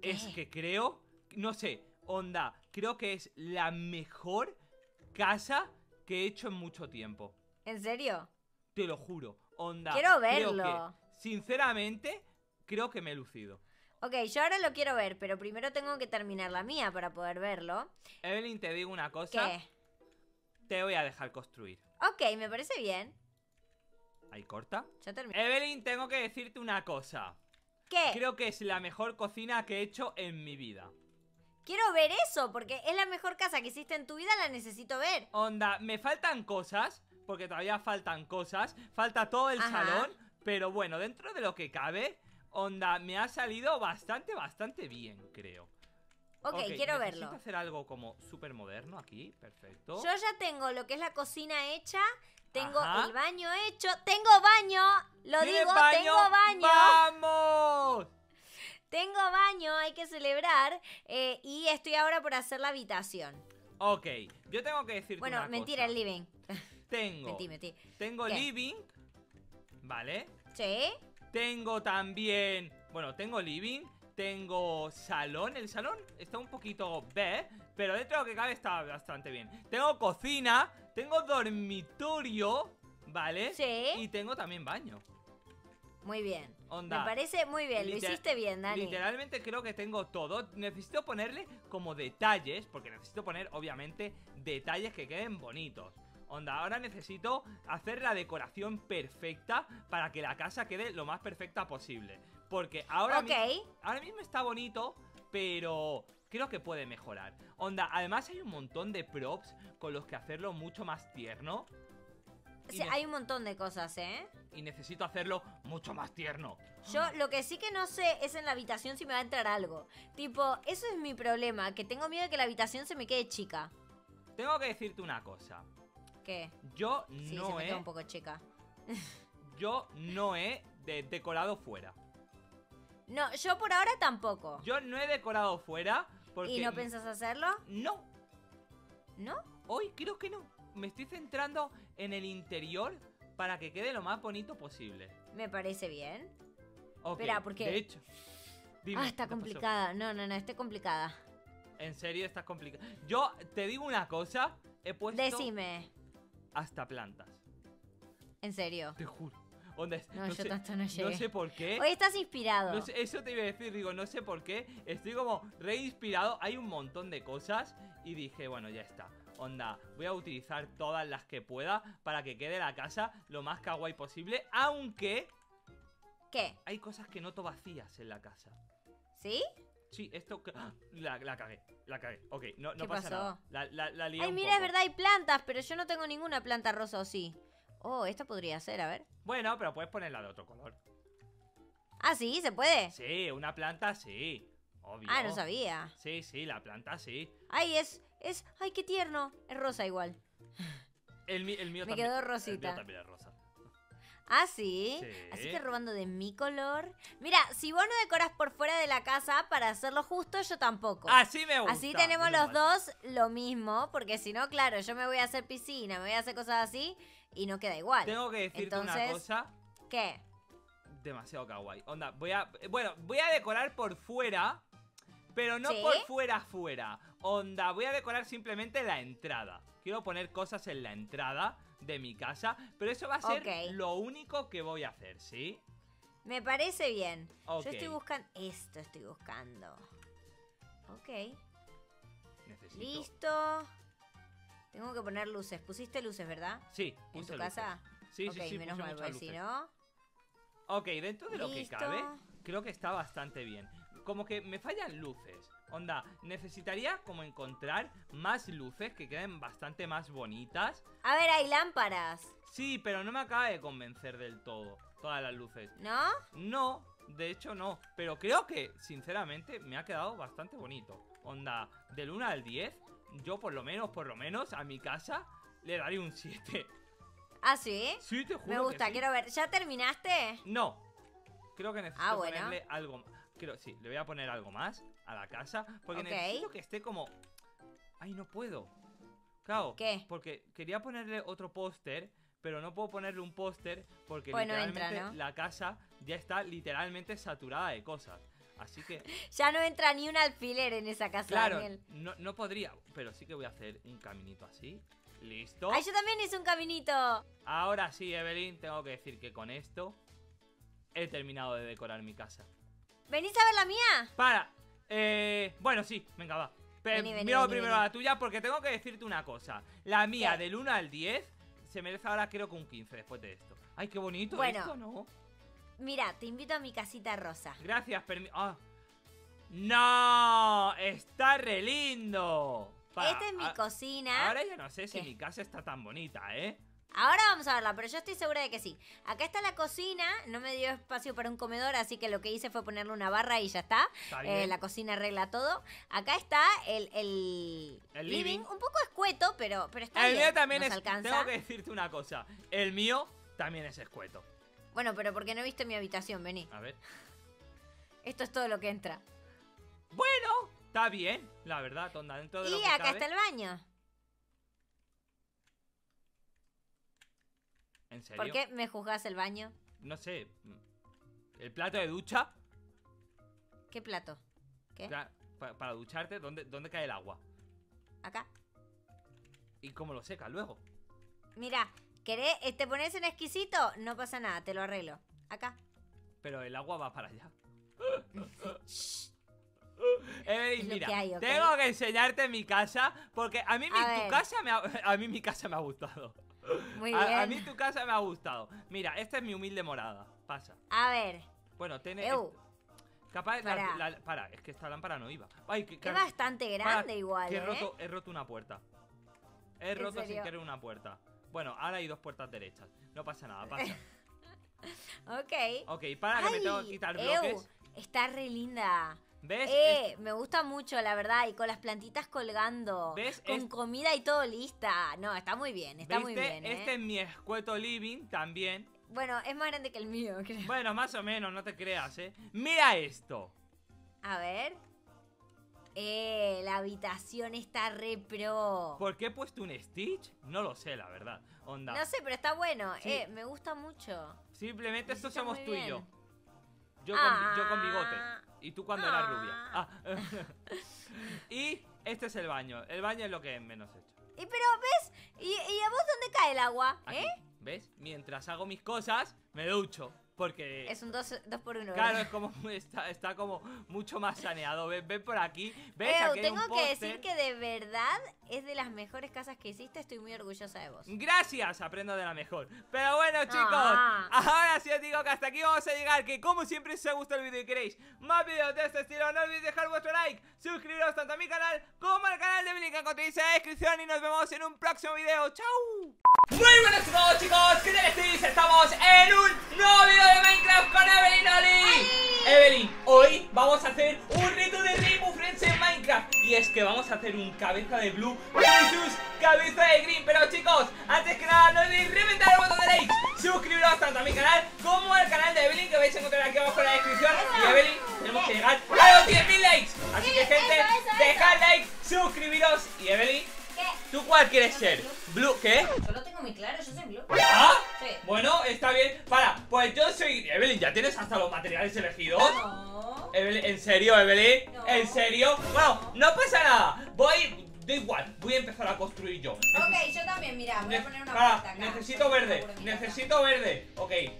¿Qué? Es que creo... No sé, onda, creo que es la mejor casa que he hecho en mucho tiempo. ¿En serio? Te lo juro, onda. Quiero verlo. Creo que, sinceramente, creo que me he lucido. Ok, yo ahora lo quiero ver, pero primero tengo que terminar la mía para poder verlo. Evelyn, te digo una cosa. ¿Qué? Te voy a dejar construir. Ok, me parece bien. Ahí corta. Ya terminé. Evelyn, tengo que decirte una cosa. ¿Qué? Creo que es la mejor cocina que he hecho en mi vida. Quiero ver eso, porque es la mejor casa que hiciste en tu vida, la necesito ver. Onda, me faltan cosas, porque todavía faltan cosas. Falta todo el salón, pero bueno, dentro de lo que cabe, onda, me ha salido bastante, bastante bien, creo. Ok, quiero verlo. Necesito hacer algo como súper moderno aquí, perfecto. Yo ya tengo lo que es la cocina hecha, tengo el baño hecho, tengo baño, lo digo, baño, tengo baño. ¡Vamos! Tengo baño, hay que celebrar, y estoy ahora por hacer la habitación. Ok, yo tengo que decirte una cosa. Bueno, mentira, el living. Tengo living, ¿vale? Sí. Tengo también, bueno, tengo living. Tengo salón. El salón está un poquito B, pero dentro de lo que cabe está bastante bien. Tengo cocina, tengo dormitorio, ¿vale? Sí. Y tengo también baño. Muy bien. Onda. Me parece muy bien, lo hiciste bien, Dani. Literalmente creo que tengo todo. Necesito ponerle como detalles, porque necesito poner, obviamente, detalles que queden bonitos. Onda, ahora necesito hacer la decoración perfecta para que la casa quede lo más perfecta posible. Porque ahora, ahora mismo está bonito, pero creo que puede mejorar. Onda, además hay un montón de props con los que hacerlo mucho más tierno. Sí, hay un montón de cosas, ¿eh? Y necesito hacerlo mucho más tierno. Yo lo que sí que no sé es en la habitación si me va a entrar algo. Tipo, eso es mi problema, que tengo miedo de que la habitación se me quede chica. Tengo que decirte una cosa. ¿Qué? Yo sí, no he... un poco chica. Yo no he decorado fuera. No, yo por ahora tampoco. Yo no he decorado fuera porque... ¿Y no pensás hacerlo? No. ¿No? Hoy creo que no. Me estoy centrando en el interior para que quede lo más bonito posible. Me parece bien. Okay, espera, porque... De hecho... Dime, está complicada. No, no, no, está complicada. En serio, está complicada. Yo te digo una cosa. He puesto... Decime. Hasta plantas. En serio. Te juro. Onda, no, yo sé, tanto no llegué. No sé por qué. Hoy estás inspirado. No sé, eso te iba a decir, digo, no sé por qué. Estoy como re inspirado. Hay un montón de cosas. Y dije, bueno, ya está. Onda, voy a utilizar todas las que pueda para que quede la casa lo más kawaii posible. Aunque... ¿Qué? Hay cosas que noto vacías en la casa. ¿Sí? Sí, esto... La cagué, la cagué. Ok, no, no pasa nada. La lié. Ay, mira, es verdad, hay plantas, pero yo no tengo ninguna planta rosa, ¿o sí? Oh, esta podría ser, a ver. Bueno, pero puedes ponerla de otro color. Ah, ¿sí? ¿Se puede? Sí, una planta sí, obvio. Ah, no sabía. Sí, sí, la planta sí. Ay, es... Ay, qué tierno. Es rosa igual. El mío también. Me quedó rosita. El mío también es rosa. ¿Ah, sí? Sí. Así que robando de mi color. Mira, si vos no decoras por fuera de la casa, para hacerlo justo, yo tampoco. Así me gusta. Así tenemos los dos lo mismo. Porque si no, claro, yo me voy a hacer piscina, me voy a hacer cosas así y no queda igual. Tengo que decirte una cosa. ¿Qué? Demasiado kawaii. Onda, voy a decorar por fuera, pero no por fuera afuera. Onda, voy a decorar simplemente la entrada. Quiero poner cosas en la entrada de mi casa, pero eso va a ser lo único que voy a hacer, ¿sí? Me parece bien. Yo estoy buscando... Esto estoy buscando. Ok. Necesito... Listo. Tengo que poner luces. ¿Pusiste luces, verdad? Sí, puse ¿En tu casa? Sí, sí, sí, menos mal, si no... Ok, dentro de lo que cabe, creo que está bastante bien. Como que me fallan luces. Onda, necesitaría como encontrar más luces que queden bastante más bonitas. A ver, hay lámparas. Sí, pero no me acaba de convencer del todo todas las luces. ¿No? No, de hecho no. Pero creo que, sinceramente, me ha quedado bastante bonito. Onda, del 1 al 10, yo por lo menos, a mi casa le daré un 7. ¿Ah, sí? Sí, te juro. Me gusta, que quiero ver. ¿Ya terminaste? No. Creo que necesito ponerle algo más. Sí, le voy a poner algo más a la casa. Porque necesito que esté como... Ay, no puedo. Claro, ¿qué? Porque quería ponerle otro póster, pero no puedo ponerle un póster porque pues literalmente no entra, ¿no? La casa ya está literalmente saturada de cosas. Así que... ya no entra ni un alfiler en esa casa, claro, Daniel. No, no podría, pero sí que voy a hacer un caminito así. ¿Listo? ¡Ay, yo también hice un caminito! Ahora sí, Evelyn, tengo que decir que con esto he terminado de decorar mi casa. ¿Venís a ver la mía? Para. Bueno, sí, venga, va. Miro primero la tuya porque tengo que decirte una cosa. La mía, del 1 al 10, se merece ahora creo que un 15 después de esto. Ay, qué bonito esto, ¿no? Mira, te invito a mi casita rosa. Gracias, ¡No! ¡Está re lindo! Esta es mi cocina. Ahora ya no sé si mi casa está tan bonita, ¿eh? Ahora vamos a verla, pero yo estoy segura de que sí. Acá está la cocina, no me dio espacio para un comedor, así que lo que hice fue ponerle una barra y ya está. La cocina arregla todo. Acá está el living, un poco escueto, pero está bien. El mío también es, tengo que decirte una cosa, el mío también es escueto. Bueno, pero porque no viste mi habitación, vení. A ver. Esto es todo lo que entra. Bueno, está bien, la verdad, tonda, dentro de lo que cabe. Y acá está el baño. ¿En serio? ¿Por qué me juzgas el baño? No sé. ¿El plato de ducha? ¿Qué plato? ¿Qué? Para ducharte, ¿dónde cae el agua? Acá. ¿Y cómo lo seca luego? Mira, ¿querés te pones en exquisito? No pasa nada, te lo arreglo. Acá. Pero el agua va para allá. Evelyn, mira, hay, okay. Tengo que enseñarte mi casa porque a mí mi casa me ha gustado. Muy bien. A mí tu casa me ha gustado. Mira, esta es mi humilde morada. Pasa. A ver. Bueno, tiene... Capaz para, es que esta lámpara no iba. Ay, que es bastante grande igual, que he roto una puerta. He roto sin querer una puerta. Bueno, ahora hay dos puertas derechas. No pasa nada, pasa. Ok. Ok, para que me tengo que quitar bloques. Está re linda. ¿Ves? Me gusta mucho, la verdad. Y con las plantitas colgando. ¿Ves? Con comida y todo lista. No, está muy bien, está muy bien, ¿eh? Este es mi escueto living también. Bueno, es más grande que el mío, creo. Bueno, más o menos, no te creas, ¿eh? Mira esto. A ver. La habitación está re pro. ¿Por qué he puesto un Stitch? No lo sé, la verdad. Onda. No sé, pero está bueno. Sí. Me gusta mucho. Simplemente estos somos tú y yo. Yo con bigote. Y tú cuando eras rubia. Y este es el baño. El baño es lo que menos he hecho. Y pero, ¿ves? ¿Y a vos dónde cae el agua? Aquí. ¿Eh? ¿Ves? Mientras hago mis cosas, me ducho. Porque... Es un 2x1. Claro, es como, está como mucho más saneado. Ven por aquí. ¿Ves? Aquí tengo que decir que de verdad es de las mejores casas que hiciste. Estoy muy orgullosa de vos. Gracias, aprendo de la mejor. Pero bueno, chicos, ahora sí os digo que hasta aquí vamos a llegar. Que como siempre, si os ha gustado el vídeo y queréis más vídeos de este estilo, no olvidéis dejar vuestro like, suscribiros tanto a mi canal como al canal de Blue, que encontréis en la descripción. Y nos vemos en un próximo vídeo. ¡Chao! Muy buenas a todos, chicos. ¿Qué tal estáis? Estamos en un nuevo vídeo de Minecraft con Evelyn Oli. Evelyn, hoy vamos a hacer un reto de Rainbow Friends en Minecraft. Y es que vamos a hacer un cabeza de Blue versus cabeza de Green. Pero chicos, antes que nada, no olvidéis reventar el botón de like, suscribiros tanto a mi canal como al canal de Evelyn, que vais a encontrar aquí abajo en la descripción. Y Evelyn, tenemos que llegar a los 10.000 likes. Así que gente, dejad like, suscribiros. Y Evelyn, ¿tú cuál quieres ser? ¿Blue? ¿Qué? Yo lo tengo muy claro, yo soy Blue. ¿Ah? Sí. Bueno, está bien. Para, pues yo soy... Evelyn, ¿ya tienes hasta los materiales elegidos? No. Evelyn, ¿en serio, Evelyn? No. ¿En serio? Bueno, no pasa nada. Da igual, voy a empezar a construir yo. Ok, yo también, mira, voy a poner una puerta acá. Necesito verde, necesito verde. Ok, aquí.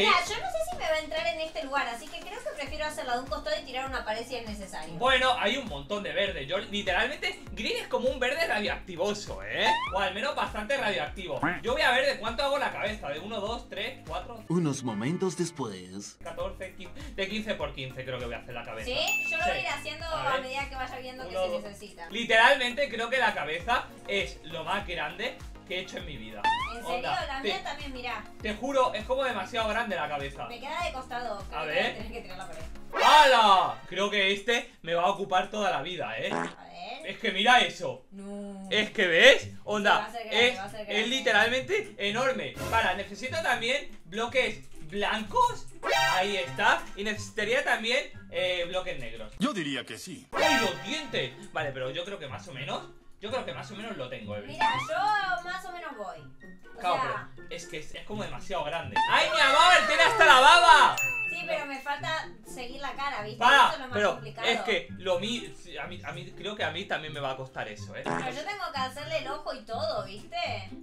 Mira, yo no sé si me va a entrar en este lugar, así que creo que prefiero hacerla de un costado y tirar una pared si es necesario. Bueno, hay un montón de verde. Yo literalmente, Green es como un verde radioactivoso, ¿eh? O al menos bastante radioactivo. Yo voy a ver de cuánto hago la cabeza. De 1, 2, 3, 4. Unos momentos después. 14, 15, de 15x15 creo que voy a hacer la cabeza. ¿Sí? Yo lo voy a ir haciendo a medida que vaya viendo que se necesita. Literalmente creo que la cabeza es lo más grande que he hecho en mi vida. ¿En serio? La mía también, mirá. Te juro, es como demasiado grande la cabeza. Me queda de costado. A ver. Tienes que tirar la pared. ¡Hala! Creo que este me va a ocupar toda la vida, ¿eh? A ver. Es que mira eso. No. Es que, ¿ves? Onda, es literalmente enorme. Para, necesito también bloques blancos. Ahí está. Y necesitaría también bloques negros. Yo diría que sí. ¡Ay, los dientes! Vale, pero yo creo que más o menos. Yo creo que más o menos lo tengo, Evelyn. Mira, yo más o menos voy. Claro, pero es como demasiado grande. ¡Ay, mi amor! ¡Tiene hasta la baba! Sí, pero me falta seguir la cara, ¿viste? Para, eso es lo más complicado. Es que creo que a mí también me va a costar eso, ¿eh? Pero yo tengo que hacerle el ojo y todo, ¿viste?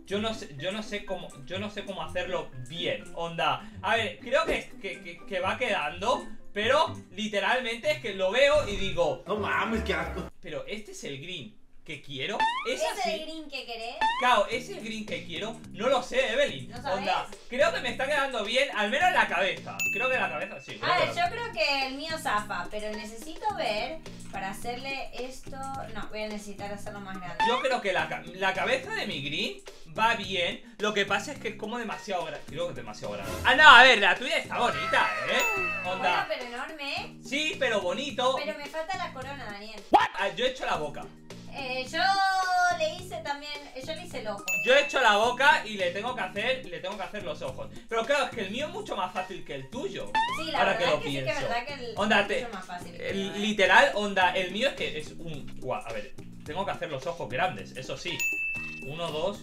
Yo no sé cómo hacerlo bien, onda. A ver, creo que va quedando, pero literalmente es que lo veo y digo, no mames, qué asco. Pero este es el Green que quiero. ¿Ese Green que querés? Claro, ese Green que quiero. No lo sé, Evelyn. ¿No sabes? Onda, creo que me está quedando bien, al menos la cabeza. Creo que la cabeza, sí. A ver, yo creo que el mío zafa, pero necesito ver para hacerle esto. No, voy a necesitar hacerlo más grande. Yo creo que la cabeza de mi Green va bien. Lo que pasa es que es como demasiado grande. Creo que es demasiado grande. Ah, no, a ver, la tuya está bonita, ¿eh? Onda. Bueno, pero enorme. Sí, pero bonito. Pero me falta la corona, Daniel. Ah, yo he hecho la boca. Yo le hice el ojo. Yo he hecho la boca y le tengo que hacer los ojos. Pero claro, es que el mío es mucho más fácil que el tuyo. Sí, la verdad es que sí, que es verdad que el onda, es mucho más fácil. Literal, onda, el mío es que es un... A ver, tengo que hacer los ojos grandes, eso sí. 1, 2,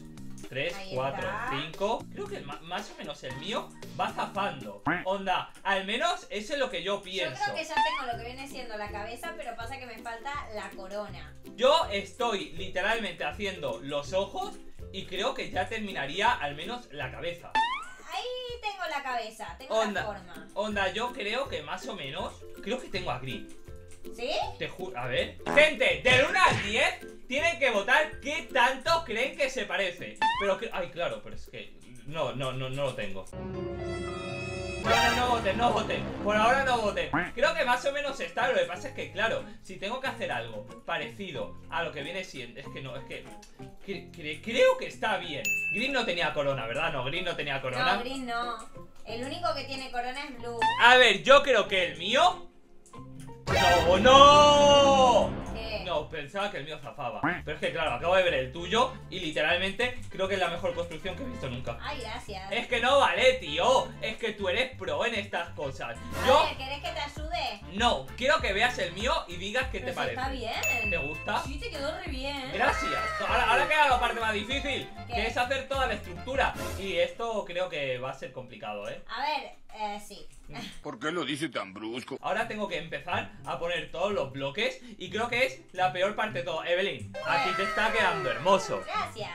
3, 4, 5. Creo que más o menos el mío va zafando. Onda, al menos eso es lo que yo pienso. Yo creo que ya tengo lo que viene siendo la cabeza, pero pasa que me falta la corona. Yo estoy literalmente haciendo los ojos y creo que ya terminaría al menos la cabeza. Ahí tengo la cabeza, tengo la forma. Onda, yo creo que más o menos, creo que tengo a Green. ¿Sí? Te juro, a ver. Gente, del 1 al 10 tienen que votar qué tanto creen que se parece. Pero que, ay, claro, pero es que no lo tengo. No voten. Por ahora no voten. Creo que más o menos está. Lo que pasa es que, claro, si tengo que hacer algo parecido a lo que viene siendo... Es que no, es que... creo que está bien. Green no tenía corona, ¿verdad? No, Green no tenía corona. No, Green no. El único que tiene corona es Blue. A ver, yo creo que el mío... ¡No! ¡No! ¿Qué? No, pensaba que el mío zafaba. Pero es que, claro, acabo de ver el tuyo y literalmente creo que es la mejor construcción que he visto nunca. Ay, gracias. Es que no vale, tío. Es que tú eres pro en estas cosas. Yo... A ver, ¿querés que te ayude? No, quiero que veas el mío y digas qué te parece. Está bien. ¿Te gusta? Sí, te quedó re bien. Gracias. Ahora queda la parte más difícil, que es hacer toda la estructura. Y esto creo que va a ser complicado, ¿eh? A ver, sí. ¿Por qué lo dice tan brusco? Ahora tengo que empezar a poner todos los bloques y creo que es la peor parte de todo. Evelyn, aquí te está quedando hermoso. Gracias.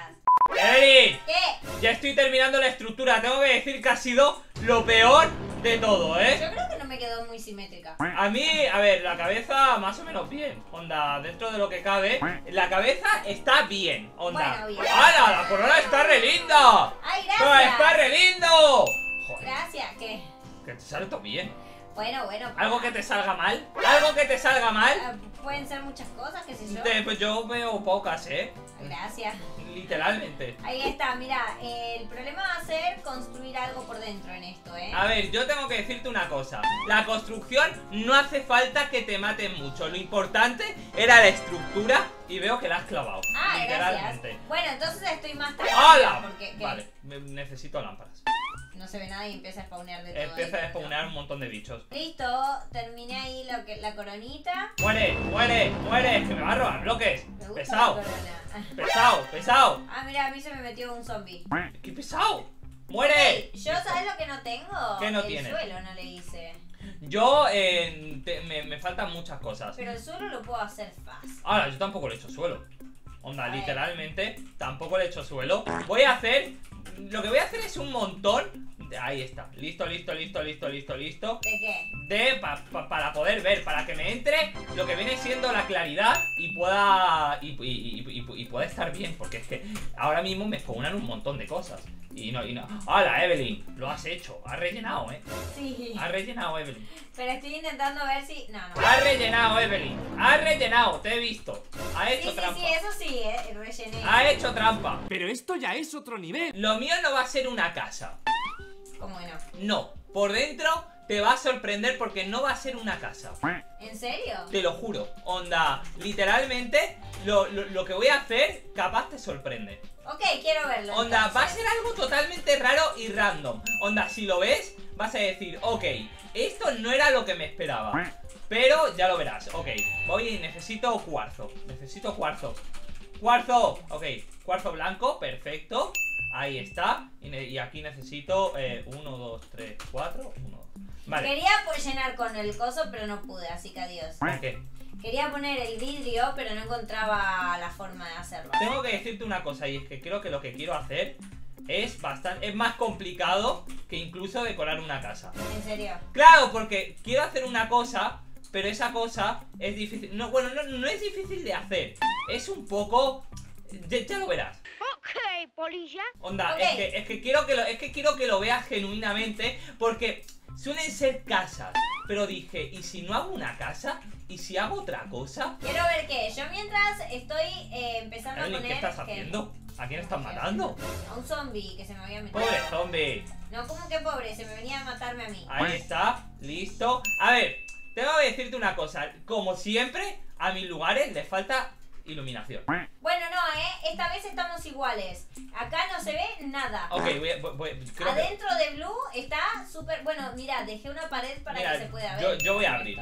Evelyn, ¿qué? Ya estoy terminando la estructura. Tengo que decir que ha sido lo peor de todo, ¿eh? Yo creo que no me quedó muy simétrica. A mí, a ver, la cabeza más o menos bien. Onda, dentro de lo que cabe, la cabeza está bien. Onda. Bueno, ¡hala! La corona está re linda. ¡Ay, gracias! Pero ¡está re lindo! Joder. Gracias, ¿qué? Que te sale todo bien. Bueno. ¿Algo que te salga mal? Pueden ser muchas cosas, qué sé yo. Pues yo veo pocas, ¿eh? Gracias. Literalmente. Ahí está, mira, el problema va a ser construir algo por dentro en esto, ¿eh? A ver, yo tengo que decirte una cosa. La construcción no hace falta que te maten mucho. Lo importante era la estructura y veo que la has clavado. Ah, literalmente. Gracias. Bueno, entonces estoy más tarde. ¡Hala! Porque, vale, necesito lámparas. No se ve nada y empieza a spawnear de todo. Empieza a spawnear un montón de bichos. Listo, terminé ahí lo que, la coronita. ¡Muere! Que me va a robar bloques. Pesado. Ah, mira, a mí se me metió un zombie. ¡Qué pesado! ¡Muere! Yo, ¿sabes lo que no tengo? ¿Qué no tiene? El suelo no le hice. Yo, me faltan muchas cosas. Pero el suelo lo puedo hacer fácil. Ahora, yo tampoco le he hecho suelo. Onda, literalmente, tampoco le he hecho suelo. Voy a hacer... Lo que voy a hacer es un montón. Ahí está, listo. ¿De qué? De, para poder ver, para que me entre lo que viene siendo la claridad y pueda pueda estar bien. Porque es que ahora mismo me spawnan un montón de cosas. Y no. ¡Hala, Evelyn! Lo has hecho, has rellenado, ¿eh? Sí. Has rellenado, Evelyn. Pero estoy intentando ver si... No. Has rellenado, Evelyn. Has rellenado, te he visto. Ha hecho trampa. Sí, eso sí, rellené. Ha hecho trampa. Pero esto ya es otro nivel. Lo mío no va a ser una casa. ¿Cómo que no? No, por dentro te va a sorprender porque no va a ser una casa. ¿En serio? Te lo juro. Onda, literalmente, lo que voy a hacer capaz te sorprende. Ok, quiero verlo. Onda, entonces va a ser algo totalmente raro y random. Onda, si lo ves, vas a decir, ok, esto no era lo que me esperaba. Pero ya lo verás, ok. Voy y necesito cuarzo. Ok, cuarzo blanco, perfecto. Ahí está. Y aquí necesito 1, 2, 3, 4 1. Vale. Quería pues llenar con el coso, pero no pude, así que adiós. ¿Qué? Quería poner el vidrio, pero no encontraba la forma de hacerlo. Tengo que decirte una cosa, y es que creo que lo que quiero hacer es bastante... Es más complicado que incluso decorar una casa. ¿En serio? Claro, porque quiero hacer una cosa, pero esa cosa es difícil. No, bueno, no es difícil de hacer. Es un poco... Ya lo verás. Ok, polilla. Onda, okay. Es que quiero que lo veas genuinamente. Porque suelen ser casas. Pero dije, ¿y si no hago una casa? ¿Y si hago otra cosa? Quiero ver qué. Yo mientras estoy empezando a poner... ¿Qué estás haciendo? ¿A quién estás matando? A un zombie que se me había metido. ¡Pobre zombie! No, ¿cómo que pobre? Se me venía a matarme a mí. Ahí está, listo. A ver, tengo que decirte una cosa. Como siempre, a mis lugares les falta... iluminación. Bueno, no, esta vez estamos iguales. Acá no se ve nada. Ok, creo adentro que... de Blue está súper... Bueno, mira, dejé una pared para que se pueda ver. Yo voy a abrir,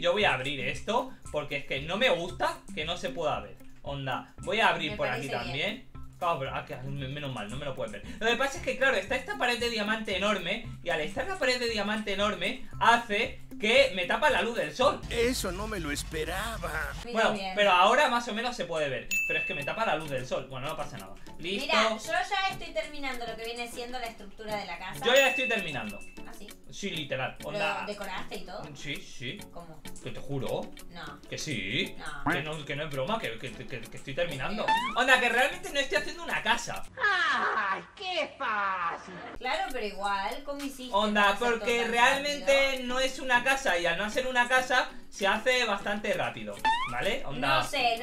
yo voy a abrir esto porque es que no me gusta que no se pueda ver. Onda, voy a abrir por aquí también. Cabrón, menos mal, no me lo pueden ver. Lo que pasa es que, claro, está esta pared de diamante enorme. Y al estar la pared de diamante enorme, hace que me tapa la luz del sol. Eso no me lo esperaba. Bueno, pero ahora más o menos se puede ver. Pero es que me tapa la luz del sol. Bueno, no pasa nada. Listo. Mira, yo ya estoy terminando lo que viene siendo la estructura de la casa. Yo ya estoy terminando. ¿Así? Sí, literal. ¿Lo decoraste y todo? Sí, sí. ¿Cómo? Que te juro. No. Que sí. No. Que no es broma, que estoy terminando. Onda, que realmente no estoy haciendo una casa. ¡Ay, qué fácil! Claro, pero igual, ¿cómo hiciste? Onda, porque realmente no es una casa y al no ser una casa se hace bastante rápido, ¿vale? Onda, no sé.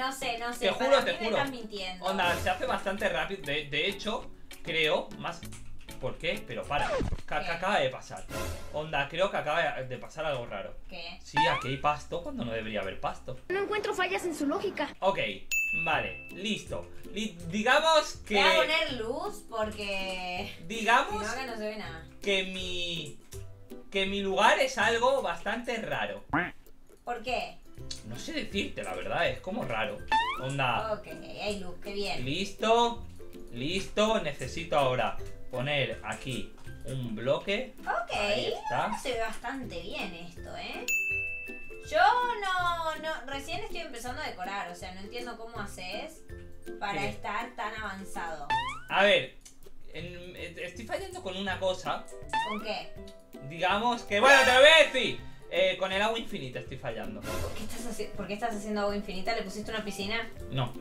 Te juro, te juro. Estás mintiendo. Onda, se hace bastante rápido. De hecho, creo más. ¿Por qué? Pero para. ¿Qué acaba de pasar? Onda, creo que acaba de pasar algo raro. ¿Qué? Sí, aquí hay pasto cuando no debería haber pasto. No encuentro fallas en su lógica. Ok, vale, listo. Digamos que... Voy a poner luz porque... Digamos... Si no, acá no se ve nada. Que mi lugar es algo bastante raro. ¿Por qué? No sé decirte, la verdad, es como raro. Onda... Ok, hay luz, qué bien. Listo, listo, necesito ahora... poner aquí un bloque. Ok, ahí está. Se ve bastante bien esto, ¿eh? Yo no, recién estoy empezando a decorar, o sea, no entiendo cómo haces para estar tan avanzado. A ver, estoy fallando con una cosa. ¿Con qué? Digamos que, bueno, te lo voy a decir. Con el agua infinita estoy fallando. ¿Por qué estás haciendo agua infinita? ¿Le pusiste una piscina? No.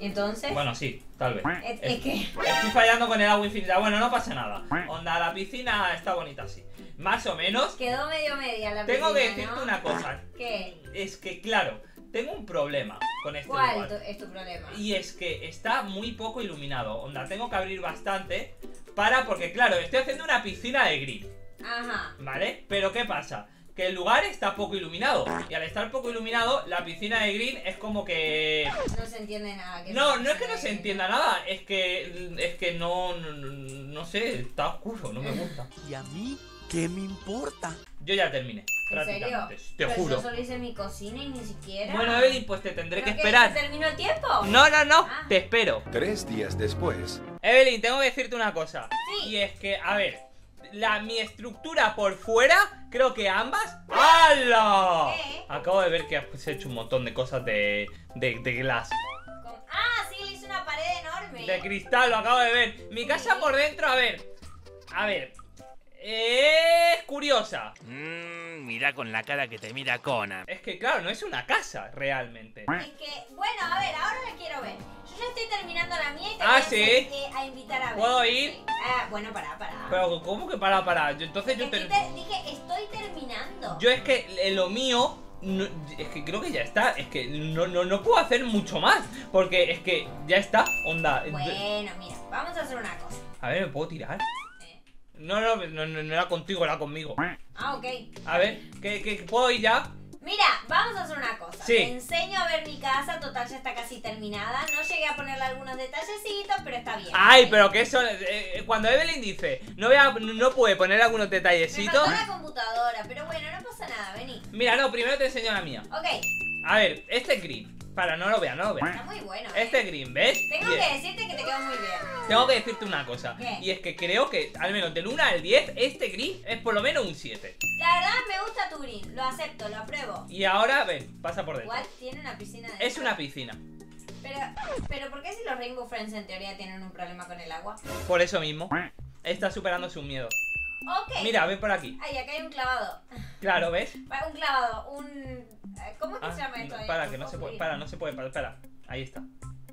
Entonces... Bueno, sí, tal vez. Es que... Estoy fallando con el agua infinita. Bueno, no pasa nada. Onda, la piscina está bonita así. Más o menos. Quedó medio media la piscina, tengo que decirte, ¿no?, una cosa. ¿Qué? Es que, claro, tengo un problema con este lugar. ¿Cuál es tu problema? Y es que está muy poco iluminado. Onda, tengo que abrir bastante para... Porque, claro, estoy haciendo una piscina de Green. Ajá. ¿Vale? Pero, ¿qué pasa? Que el lugar está poco iluminado. Y al estar poco iluminado, la piscina de Green es como que... No se entiende nada. No es que no se entienda nada. Es que no sé, está oscuro, no me gusta. ¿Y a mí qué me importa? Yo ya terminé. ¿En serio? Te juro. Yo solo hice mi cocina y ni siquiera... Bueno, Evelyn, pues te tendré que esperar. ¿Te terminó el tiempo? No, ah, te espero. 3 días después. Evelyn, tengo que decirte una cosa. Sí. Y es que, a ver... mi estructura por fuera, creo que ambas. ¡Hala! Acabo de ver que has hecho un montón de cosas de glass. Ah, sí, le hice una pared enorme. De cristal, lo acabo de ver. Mi casa por dentro, a ver. Es curiosa. Mira con la cara que te mira Conan. Es que claro, no es una casa realmente. Es que, bueno, a ver, ahora la quiero ver. Yo ya estoy terminando la mía y te voy a invitar a ver. ¿Puedo ir? ¿Sí? Ah, bueno, pará. Pero, ¿cómo que pará? Entonces yo te... Dije, estoy terminando. Yo es que lo mío... No, es que creo que ya está. Es que no puedo hacer mucho más. Porque es que ya está. Onda. Bueno, mira, vamos a hacer una cosa. A ver, ¿me puedo tirar? No, era contigo, era conmigo. Ah, ok. A ver, ¿qué puedo ir ya? Mira, vamos a hacer una cosa. Sí. Te enseño a ver mi casa, total ya está casi terminada. No llegué a ponerle algunos detallecitos, pero está bien. Ay, ¿vale? Pero que eso... cuando Evelyn dice, no puede poner algunos detallecitos... Me faltó la computadora, pero bueno, no pasa nada, vení. Mira, no, primero te enseño la mía. Ok. A ver, este es Green. Para, no lo vean. Está muy bueno. Este Green, ¿ves? Tengo que decirte que te quedó muy bien. Tengo que decirte una cosa. ¿Qué? Y es que creo que, al menos del 1 al 10, este Green es por lo menos un 7. La verdad, me gusta tu Green. Lo acepto, lo apruebo. Y ahora, ven, pasa por dentro. Igual tiene una piscina dentro. Es una piscina. Pero, ¿por qué si los Rainbow Friends en teoría tienen un problema con el agua? Por eso mismo. Está superando sus miedos. Ok. Mira, ven por aquí. Ay, acá hay un clavado. Claro, ¿ves? Un clavado, ¿Cómo es que se llama esto? Para, que no se puede, para. Ahí está.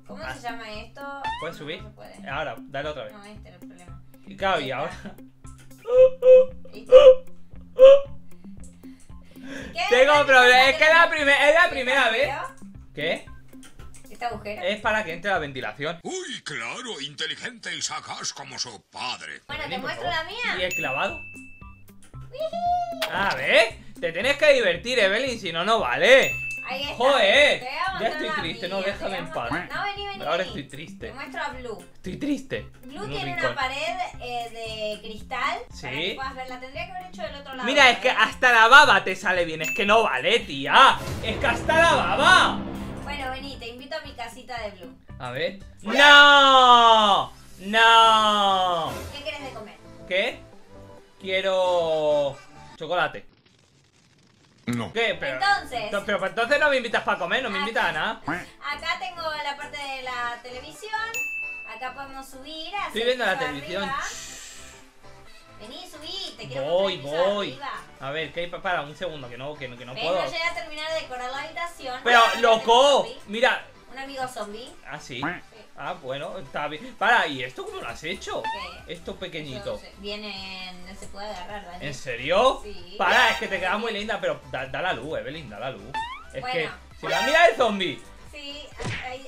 ¿Cómo se llama esto? ¿Puedes subir? No se puede. Ahora, dale otra vez. No, este era el problema. Y claro, y ahora... Tengo problemas, es que es la primera vez. ¿Qué? ¿Este agujero? Es para que entre la ventilación. Uy, claro, inteligente y sagaz como su padre. Bueno, te muestro la mía. ¿Y el clavado? A ver... Te tenés que divertir, Evelyn, si no, no vale. Ahí está. Joder, ya estoy triste, no, déjame en paz. No, vení. Ahora estoy triste. Te muestro a Blue. Estoy triste. Blue tiene una pared de cristal. Sí. Para que puedas verla. Tendría que haber hecho del otro lado. Mira, es que hasta la baba te sale bien. Es que no vale, tía. Es que hasta la baba. Bueno, vení, te invito a mi casita de Blue. A ver. ¡No! ¡No! ¿Qué quieres de comer? ¿Qué? Quiero... chocolate. No. ¿Qué? Pero, entonces no me invitas para comer, no me invitas a nada. Acá tengo la parte de la televisión. Acá podemos subir. Estoy viendo la televisión. Arriba. Vení, subí, te quiero Voy. A ver, ¿qué hay? Para un segundo, que no puedo. No llegué a terminar de decorar la habitación. Pero, loco, mira. Un amigo zombie. Ah, sí. Ah, bueno, está bien. Para, ¿y esto cómo lo has hecho? ¿Qué? Esto pequeñito. Viene, no se puede agarrar, Dani. ¿En serio? Sí. Para, es que te queda muy linda, pero da la luz, Evelyn, da la luz. Es bueno. Que, si la mira el zombie. Sí,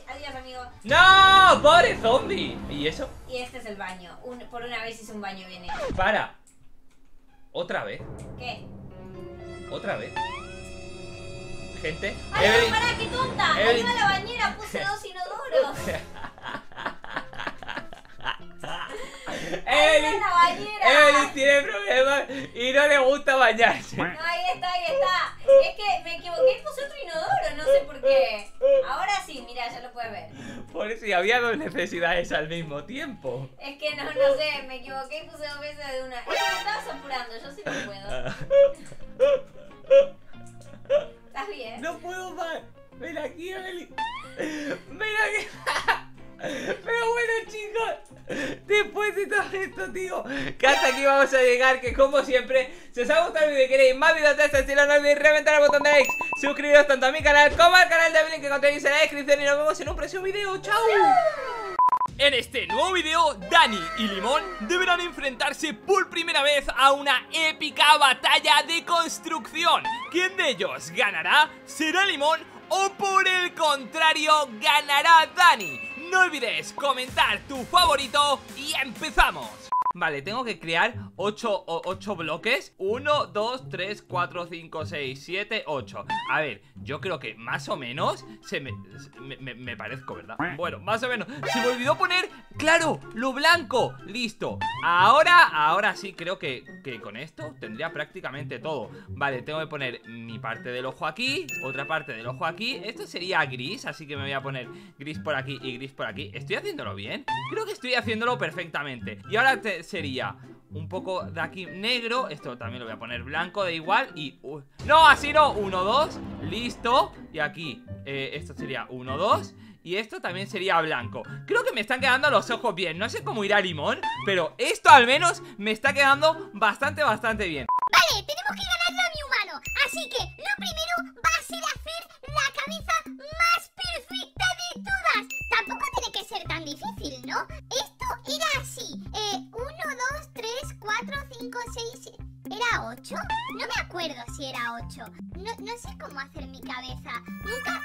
adiós, amigo. ¡No! ¡Pobre zombie! ¿Y eso? Y este es el baño. Por una vez hice un baño bien hecho. ¡Para! ¿Otra vez? ¿Qué? ¿Otra vez? Gente. ¡Ay, Evelyn, para, qué tonta! Evelyn. Ahí va la bañera, puse dos inodoros. Evelyn, la bañera. Evelyn tiene problemas y no le gusta bañarse. No, ahí está. Es que me equivoqué y puse otro inodoro, no sé por qué. Ahora sí, mira, ya lo puedes ver. Por eso había dos necesidades al mismo tiempo. Es que no sé, me equivoqué y puse dos veces de una. Me estaba apurando, yo sí me puedo. ¿Estás bien? No puedo más. Ven aquí, Evelyn. Ven aquí. Pero bueno, chicos, después de todo esto, tío, que hasta aquí vamos a llegar. Que como siempre, si os ha gustado el vídeo, queréis más videos de este estilo, no olvidéis reventar el botón de like, suscribiros tanto a mi canal como al canal de Evelyn, que encontréis en la descripción. Y nos vemos en un próximo video, chao. En este nuevo video, Dani y Limón deberán enfrentarse por primera vez a una épica batalla de construcción. ¿Quién de ellos ganará? ¿Será Limón o, por el contrario, ganará Dani? No olvides comentar tu favorito y empezamos. Vale, tengo que crear 8 bloques. 1, 2, 3, 4, 5, 6, 7, 8. A ver, yo creo que más o menos me parezco, ¿verdad? Bueno, más o menos. Se me olvidó poner, claro, lo blanco. Listo. Ahora sí creo que con esto tendría prácticamente todo. Vale, tengo que poner mi parte del ojo aquí, otra parte del ojo aquí. Esto sería gris, así que me voy a poner gris por aquí y gris por aquí. ¿Estoy haciéndolo bien? Creo que estoy haciéndolo perfectamente. Y ahora sería un poco de aquí negro. Esto también lo voy a poner blanco, da igual. Y... ¡no! Así no. 1, 2. Listo. Y aquí esto sería 1, 2. Y esto también sería blanco. Creo que me están quedando los ojos bien. No sé cómo irá Limón, pero esto al menos me está quedando bastante bien. Vale, tenemos que ganarlo a mi humano. Así que lo primero va a ser hacer la cabeza más perfecta de todas. Tampoco tiene que ser tan difícil, ¿no? Esto era así. 1, 2, 3, 4, 5, 6... ¿Era 8? No me acuerdo si era 8. No sé cómo hacer mi cabeza. Nunca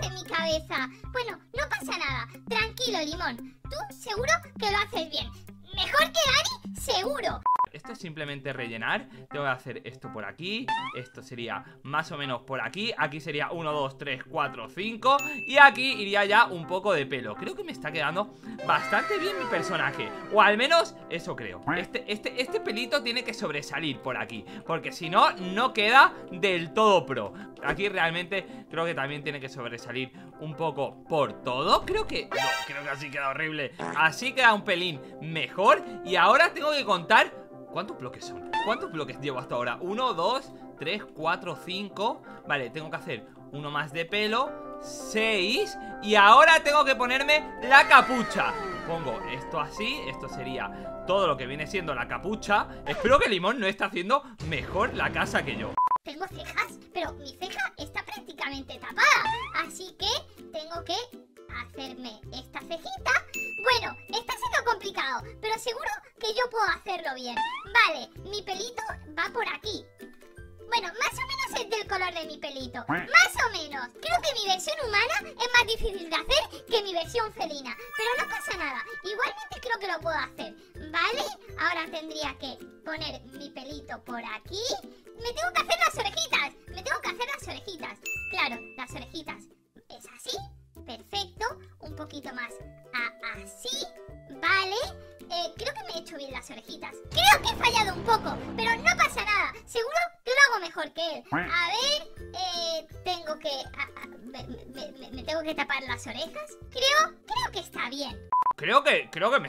hice mi cabeza. Bueno, no pasa nada. Tranquilo, Limón. Tú seguro que lo haces bien. Mejor que Dani, seguro. Esto es simplemente rellenar. Tengo que hacer esto por aquí. Esto sería más o menos por aquí. Aquí sería 1, 2, 3, 4, 5. Y aquí iría ya un poco de pelo. Creo que me está quedando bastante bien mi personaje. O al menos eso creo. Este pelito tiene que sobresalir por aquí, porque si no, no queda del todo pro. Aquí realmente creo que también tiene que sobresalir un poco por todo. Creo que así queda horrible. Así queda un pelín mejor. Y ahora tengo que contar ¿cuántos bloques son? ¿Cuántos bloques llevo hasta ahora? 1, 2, 3, 4, 5. Vale, tengo que hacer uno más de pelo. 6. Y ahora tengo que ponerme la capucha. Pongo esto así. Esto sería todo lo que viene siendo la capucha. Espero que Limón no esté haciendo mejor la casa que yo. Tengo cejas, pero mi ceja está prácticamente tapada. Así que tengo que hacerme esta cejita. Bueno, está siendo complicado, pero seguro que yo puedo hacerlo bien. Vale, mi pelito va por aquí. Bueno, más o menos es del color de mi pelito. Más o menos. Creo que mi versión humana es más difícil de hacer que mi versión felina, pero no pasa nada. Igualmente creo que lo puedo hacer. Vale, ahora tendría que poner mi pelito por aquí. Me tengo que hacer las orejitas. Claro, las orejitas. ¿Es así? Perfecto, un poquito más así, vale, creo que me he hecho bien las orejitas. Creo que he fallado un poco, pero no pasa nada, seguro que lo hago mejor que él. A ver, tengo que... Me tengo que tapar las orejas. Creo que está bien. Creo que me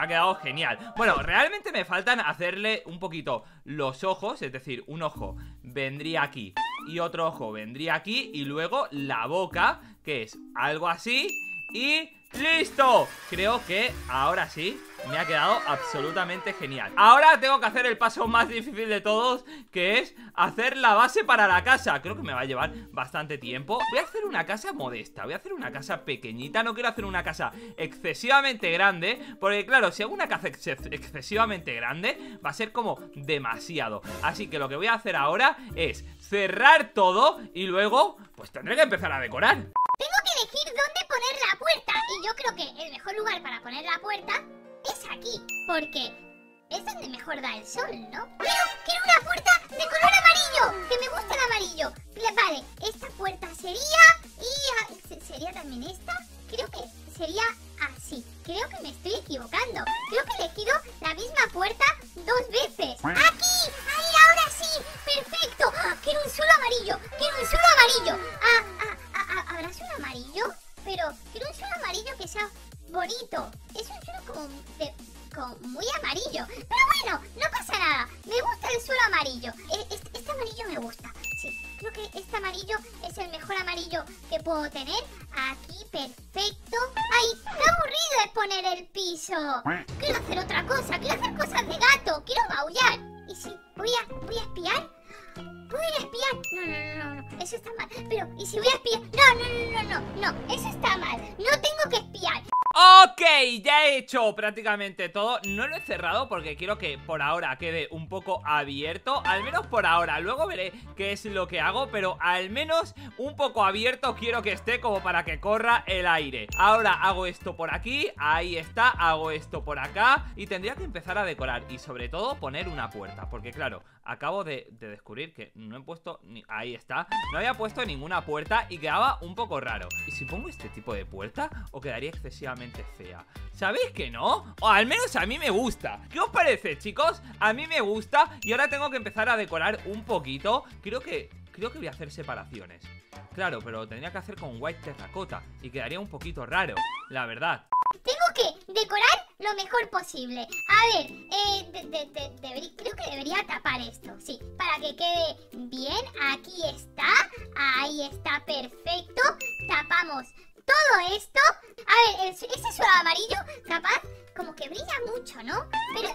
ha quedado genial. Bueno, realmente me faltan hacerle un poquito los ojos, es decir, un ojo vendría aquí y otro ojo vendría aquí y luego la boca, que es algo así y... ¡listo! Creo que ahora sí me ha quedado absolutamente genial. Ahora tengo que hacer el paso más difícil de todos, que es hacer la base para la casa. Creo que me va a llevar bastante tiempo. Voy a hacer una casa modesta, voy a hacer una casa pequeñita. No quiero hacer una casa excesivamente grande, porque claro, si hago una casa excesivamente grande va a ser como demasiado. Así que lo que voy a hacer ahora es cerrar todo y luego pues tendré que empezar a decorar. Tengo que elegir dónde poner la puerta, y yo creo que el mejor lugar para poner la puerta es aquí, porque es donde mejor da el sol, ¿no? Quiero una puerta de color amarillo, que me gusta el amarillo. Vale, esta puerta sería... y sería también esta. Creo que sería así. Creo que me estoy equivocando. Creo que he elegido la misma puerta dos veces. ¡Aquí! ¡Ahí, ahora sí! ¡Perfecto! ¡Oh, quiero un solo amarillo! ¡Quiero un solo amarillo! ¿Habrás un amarillo? Pero quiero un solo amarillo que sea bonito. Es un suelo como muy amarillo. Pero bueno, no pasa nada. Me gusta el suelo amarillo. Este amarillo me gusta. Sí, creo que este amarillo es el mejor amarillo que puedo tener. Aquí, perfecto. ¡Ay, qué aburrido es poner el piso! Quiero hacer otra cosa. Quiero hacer cosas de gato. Quiero maullar. ¿Y si voy a espiar? ¿Puedo ir a espiar? No, eso está mal. Pero, ¿y si voy a espiar? No, eso está mal. No tengo que espiar. Ok, ya he hecho prácticamente todo. No lo he cerrado porque quiero que por ahora quede un poco abierto. Al menos por ahora, luego veré qué es lo que hago, pero al menos un poco abierto quiero que esté, como para que corra el aire. Ahora hago esto por aquí, ahí está. Hago esto por acá y tendría que empezar a decorar y sobre todo poner una puerta, porque claro, acabo de descubrir que no he puesto ni... ahí está, no había puesto ninguna puerta y quedaba un poco raro. ¿Y si pongo este tipo de puerta? ¿O quedaría excesivamente fea? ¿Sabéis que no? O al menos a mí me gusta. ¿Qué os parece, chicos? A mí me gusta. Y ahora tengo que empezar a decorar un poquito. Creo que voy a hacer separaciones. Claro, pero lo tendría que hacer con white terracota y quedaría un poquito raro, la verdad. Tengo que decorar lo mejor posible. A ver, creo que debería tapar esto, sí, para que quede bien. Aquí está. Ahí está, perfecto. Tapamos todo esto. A ver, ese suelo amarillo, capaz, como que brilla mucho, ¿no? Pero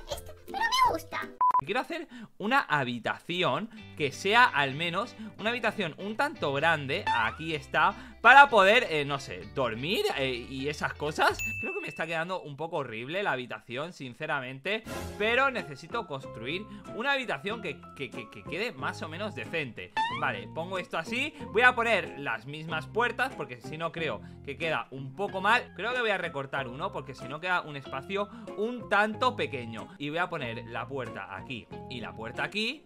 me gusta. Quiero hacer una habitación que sea al menos una habitación un tanto grande. Aquí está, para poder, no sé, dormir y esas cosas. Creo que me está quedando un poco horrible la habitación, sinceramente, pero necesito construir una habitación que quede más o menos decente. Vale, pongo esto así. Voy a poner las mismas puertas porque si no creo que queda un poco mal. Creo que voy a recortar uno porque si no queda un espacio un tanto pequeño. Y voy a poner la puerta aquí y la puerta aquí.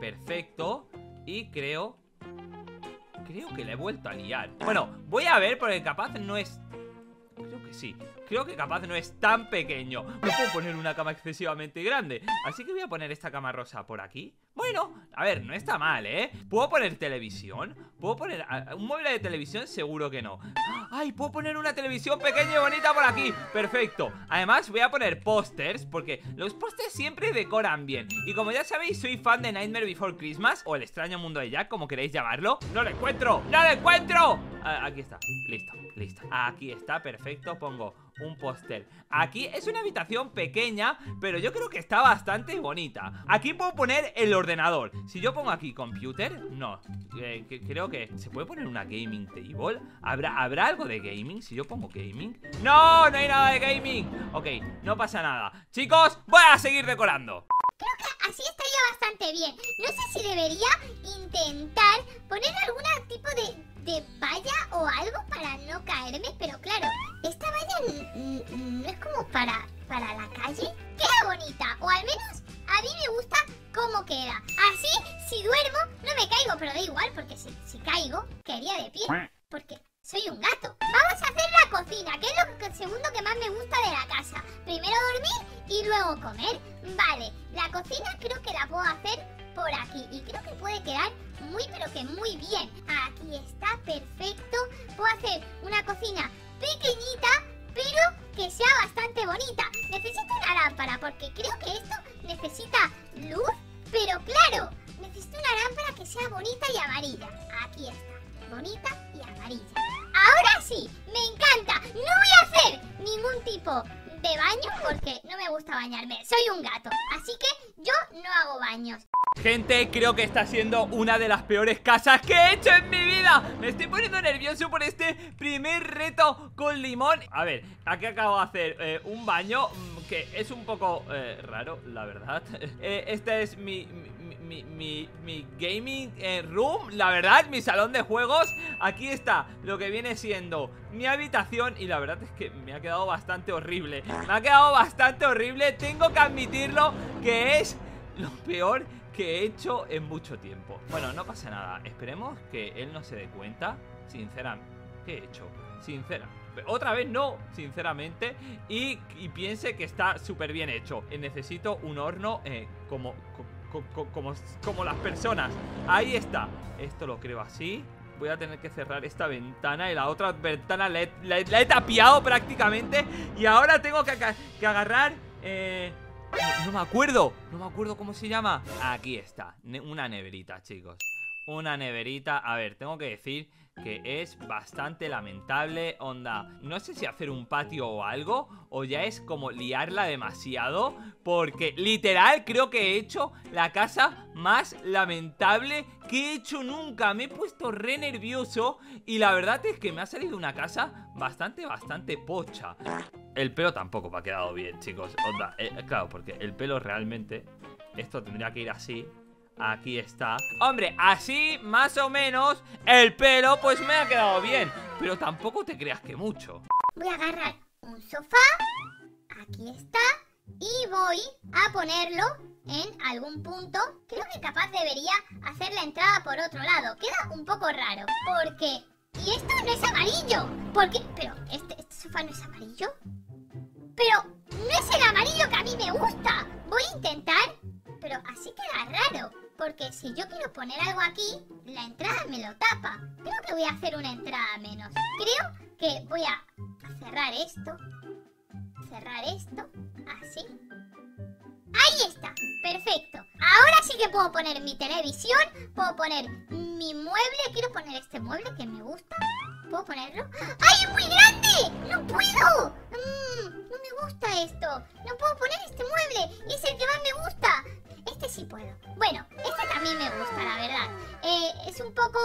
Perfecto. Y creo que la he vuelto a liar. Bueno, voy a ver porque capaz no es... creo que sí. Creo que capaz no es tan pequeño. No puedo poner una cama excesivamente grande. Así que voy a poner esta cama rosa por aquí. Bueno, a ver, no está mal, ¿eh? ¿Puedo poner televisión? ¿Puedo poner un mueble de televisión? Seguro que no. ¡Ay! Puedo poner una televisión pequeña y bonita por aquí. Perfecto. Además, voy a poner pósters, porque los pósters siempre decoran bien. Y como ya sabéis, soy fan de Nightmare Before Christmas, o El extraño mundo de Jack, como queréis llamarlo. ¡No lo encuentro! ¡No lo encuentro! Aquí está. Listo. Aquí está, perfecto. Pongo un póster. Aquí es una habitación pequeña, pero yo creo que está bastante bonita. Aquí puedo poner el ordenador. Si yo pongo aquí computer, no. Creo que... ¿se puede poner una gaming table? ¿Habrá algo de gaming? Si yo pongo gaming... ¡no! No hay nada de gaming. Ok, no pasa nada. Chicos, voy a seguir decorando. Creo que así estaría bastante bien. No sé si debería intentar poner algún tipo de valla o algo para no caerme, pero claro, esta valla no es como para la calle. Queda bonita, o al menos a mí me gusta cómo queda. Así, si duermo, no me caigo, pero da igual, porque si caigo, caería de pie, porque soy un gato. Vamos a hacer la cocina, que es lo segundo que más me gusta de la casa. Primero dormir y luego comer. Vale, la cocina creo que la puedo hacer por aquí y creo que puede quedar muy pero que muy bien. Aquí está perfecto. Puedo hacer una cocina pequeñita pero que sea bastante bonita. Necesito una lámpara porque creo que esto necesita luz, pero claro, necesito una lámpara que sea bonita y amarilla. Aquí está, bonita y amarilla. Ahora sí, me encanta. No voy a hacer ningún tipo de baño porque no me gusta bañarme. Soy un gato, así que yo no hago baños. Gente, creo que está siendo una de las peores casas que he hecho en mi vida. Me estoy poniendo nervioso por este primer reto con Limón. A ver, aquí acabo de hacer un baño que es un poco raro, la verdad. Este es mi gaming room, la verdad, mi salón de juegos. Aquí está lo que viene siendo mi habitación y la verdad es que me ha quedado bastante horrible. Me ha quedado bastante horrible, tengo que admitirlo, que es lo peor que he hecho en mucho tiempo. Bueno, no pasa nada, esperemos que él no se dé cuenta. Sinceramente, ¿qué he hecho? Otra vez no, sinceramente. Y piense que está súper bien hecho. Necesito un horno como las personas. Ahí está. Esto lo creo así. Voy a tener que cerrar esta ventana y la otra ventana la he tapiado prácticamente. Y ahora tengo que agarrar... No me acuerdo cómo se llama. Aquí está, una neverita, chicos. Una neverita, a ver, tengo que decir que es bastante lamentable. Onda, no sé si hacer un patio o algo, o ya es como liarla demasiado, porque literal creo que he hecho la casa más lamentable que he hecho nunca. Me he puesto re nervioso y la verdad es que me ha salido una casa bastante pocha. El pelo tampoco me ha quedado bien, chicos. Onda, claro, porque el pelo realmente, esto tendría que ir así. Aquí está. Hombre, así más o menos el pelo pues me ha quedado bien, pero tampoco te creas que mucho. Voy a agarrar un sofá. Aquí está. Y voy a ponerlo en algún punto. Creo que capaz debería hacer la entrada por otro lado. Queda un poco raro porque... Y esto no es amarillo. ¿Por qué? Pero este sofá no es amarillo. Pero no es el amarillo que a mí me gusta. Voy a intentar, pero así queda raro. Porque si yo quiero poner algo aquí, la entrada me lo tapa. Creo que voy a hacer una entrada menos. Creo que voy a cerrar esto, así. ¡Ahí está! ¡Perfecto! Ahora sí que puedo poner mi televisión, puedo poner mi mueble. Quiero poner este mueble que me gusta. ¿Puedo ponerlo? ¡Ay, es muy grande! ¡No puedo! No me gusta esto. No puedo poner este mueble. Es el que más me gusta. Este sí puedo. Bueno, este también me gusta, la verdad. Es un poco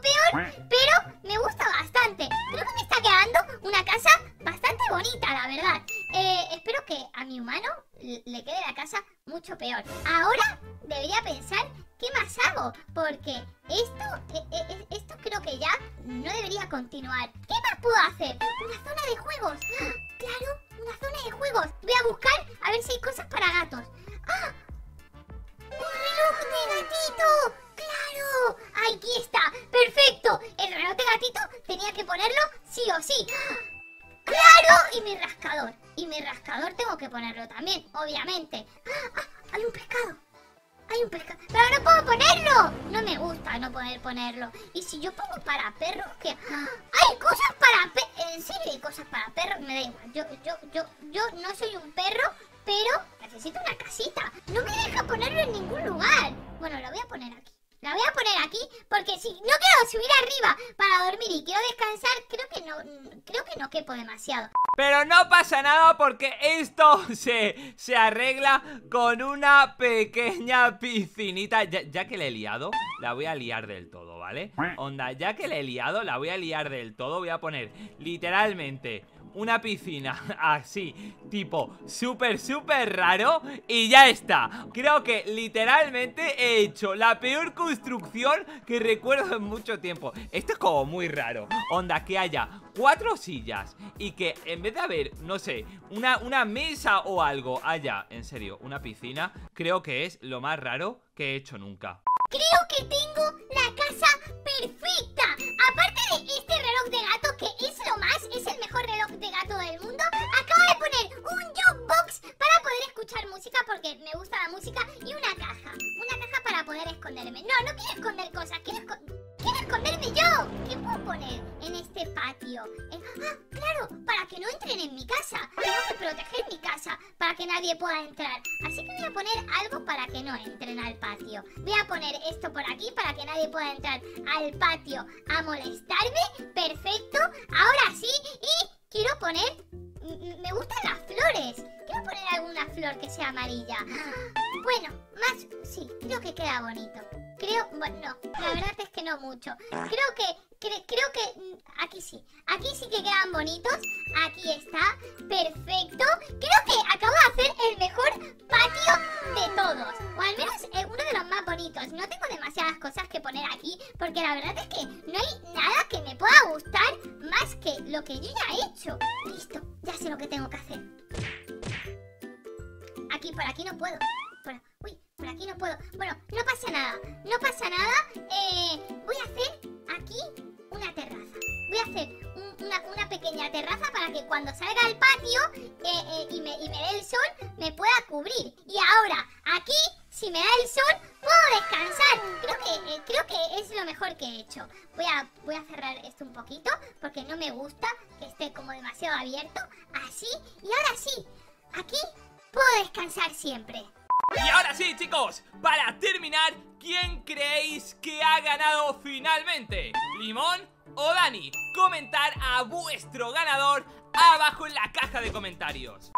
peor, pero me gusta bastante. Creo que me está quedando una casa bastante bonita, la verdad. Espero que a mi humano le quede la casa mucho peor. Ahora debería pensar qué más hago, porque esto creo que ya no debería continuar. ¿Qué más puedo hacer? Una zona de juegos. Claro, una zona de juegos. Voy a buscar a ver si hay cosas para gatos. ¡Ah! ¡Un reloj de gatito! ¡Claro! ¡Aquí está! ¡Perfecto! El reloj de gatito tenía que ponerlo sí o sí. ¡Claro! Y mi rascador. Y mi rascador tengo que ponerlo también, obviamente. ¡Ah! ¡Hay un pescado! ¡Hay un pescado! ¡Pero no puedo ponerlo! No me gusta no poder ponerlo. Y si yo pongo para perros, ¿qué? ¡Hay cosas para perros! En serio, hay cosas para perros. Me da igual. Yo no soy un perro, pero necesito una casita. No me deja ponerlo en ningún lugar. Bueno, lo voy a poner aquí. La voy a poner aquí porque si no quiero subir arriba para dormir y quiero descansar, creo que no quepo demasiado. Pero no pasa nada porque esto se arregla con una pequeña piscinita. Ya que la he liado, la voy a liar del todo, ¿vale? Onda, ya que la he liado, la voy a liar del todo. Voy a poner literalmente una piscina así, tipo súper raro y ya está. Creo que literalmente he hecho la peor construcción que recuerdo en mucho tiempo. Esto es como muy raro. Onda, que haya 4 sillas y que en vez de haber, no sé, una mesa o algo, haya, en serio, una piscina. Creo que es lo más raro que he hecho nunca. Creo que tengo la casa perfecta. Aparte de este reloj de gato, que es lo más, es el mejor reloj de gato del mundo. Acabo de poner un jukebox para poder escuchar música porque me gusta la música y una caja. entren en mi casa. Tengo que proteger mi casa para que nadie pueda entrar. Así que voy a poner algo para que no entren al patio. Voy a poner esto por aquí para que nadie pueda entrar al patio a molestarme. Perfecto. Ahora sí. Y quiero poner... me gustan las flores. Quiero poner alguna flor que sea amarilla. Bueno, más... sí, creo que queda bonito. Creo... bueno, no, la verdad es que no mucho. Creo que aquí sí. Aquí sí que quedan bonitos. Aquí está. Perfecto. Creo que acabo de hacer el mejor patio de todos. O al menos uno de los más bonitos. No tengo demasiadas cosas que poner aquí, porque la verdad es que no hay nada que me pueda gustar más que lo que yo ya he hecho. Listo. Ya sé lo que tengo que hacer. Aquí, por aquí no puedo. Uy, por aquí no puedo. Bueno, no pasa nada. No pasa nada. Voy a hacer aquí una terraza. Voy a hacer una pequeña terraza para que cuando salga al patio y me dé el sol, me pueda cubrir. Y ahora, aquí, si me da el sol, puedo descansar. Creo que es lo mejor que he hecho. Voy a cerrar esto un poquito, porque no me gusta que esté como demasiado abierto. Así. Y ahora sí, aquí puedo descansar siempre. Y ahora sí, chicos, para terminar, ¿quién creéis que ha ganado finalmente? ¿Limón o Dani? Comentad a vuestro ganador abajo en la caja de comentarios.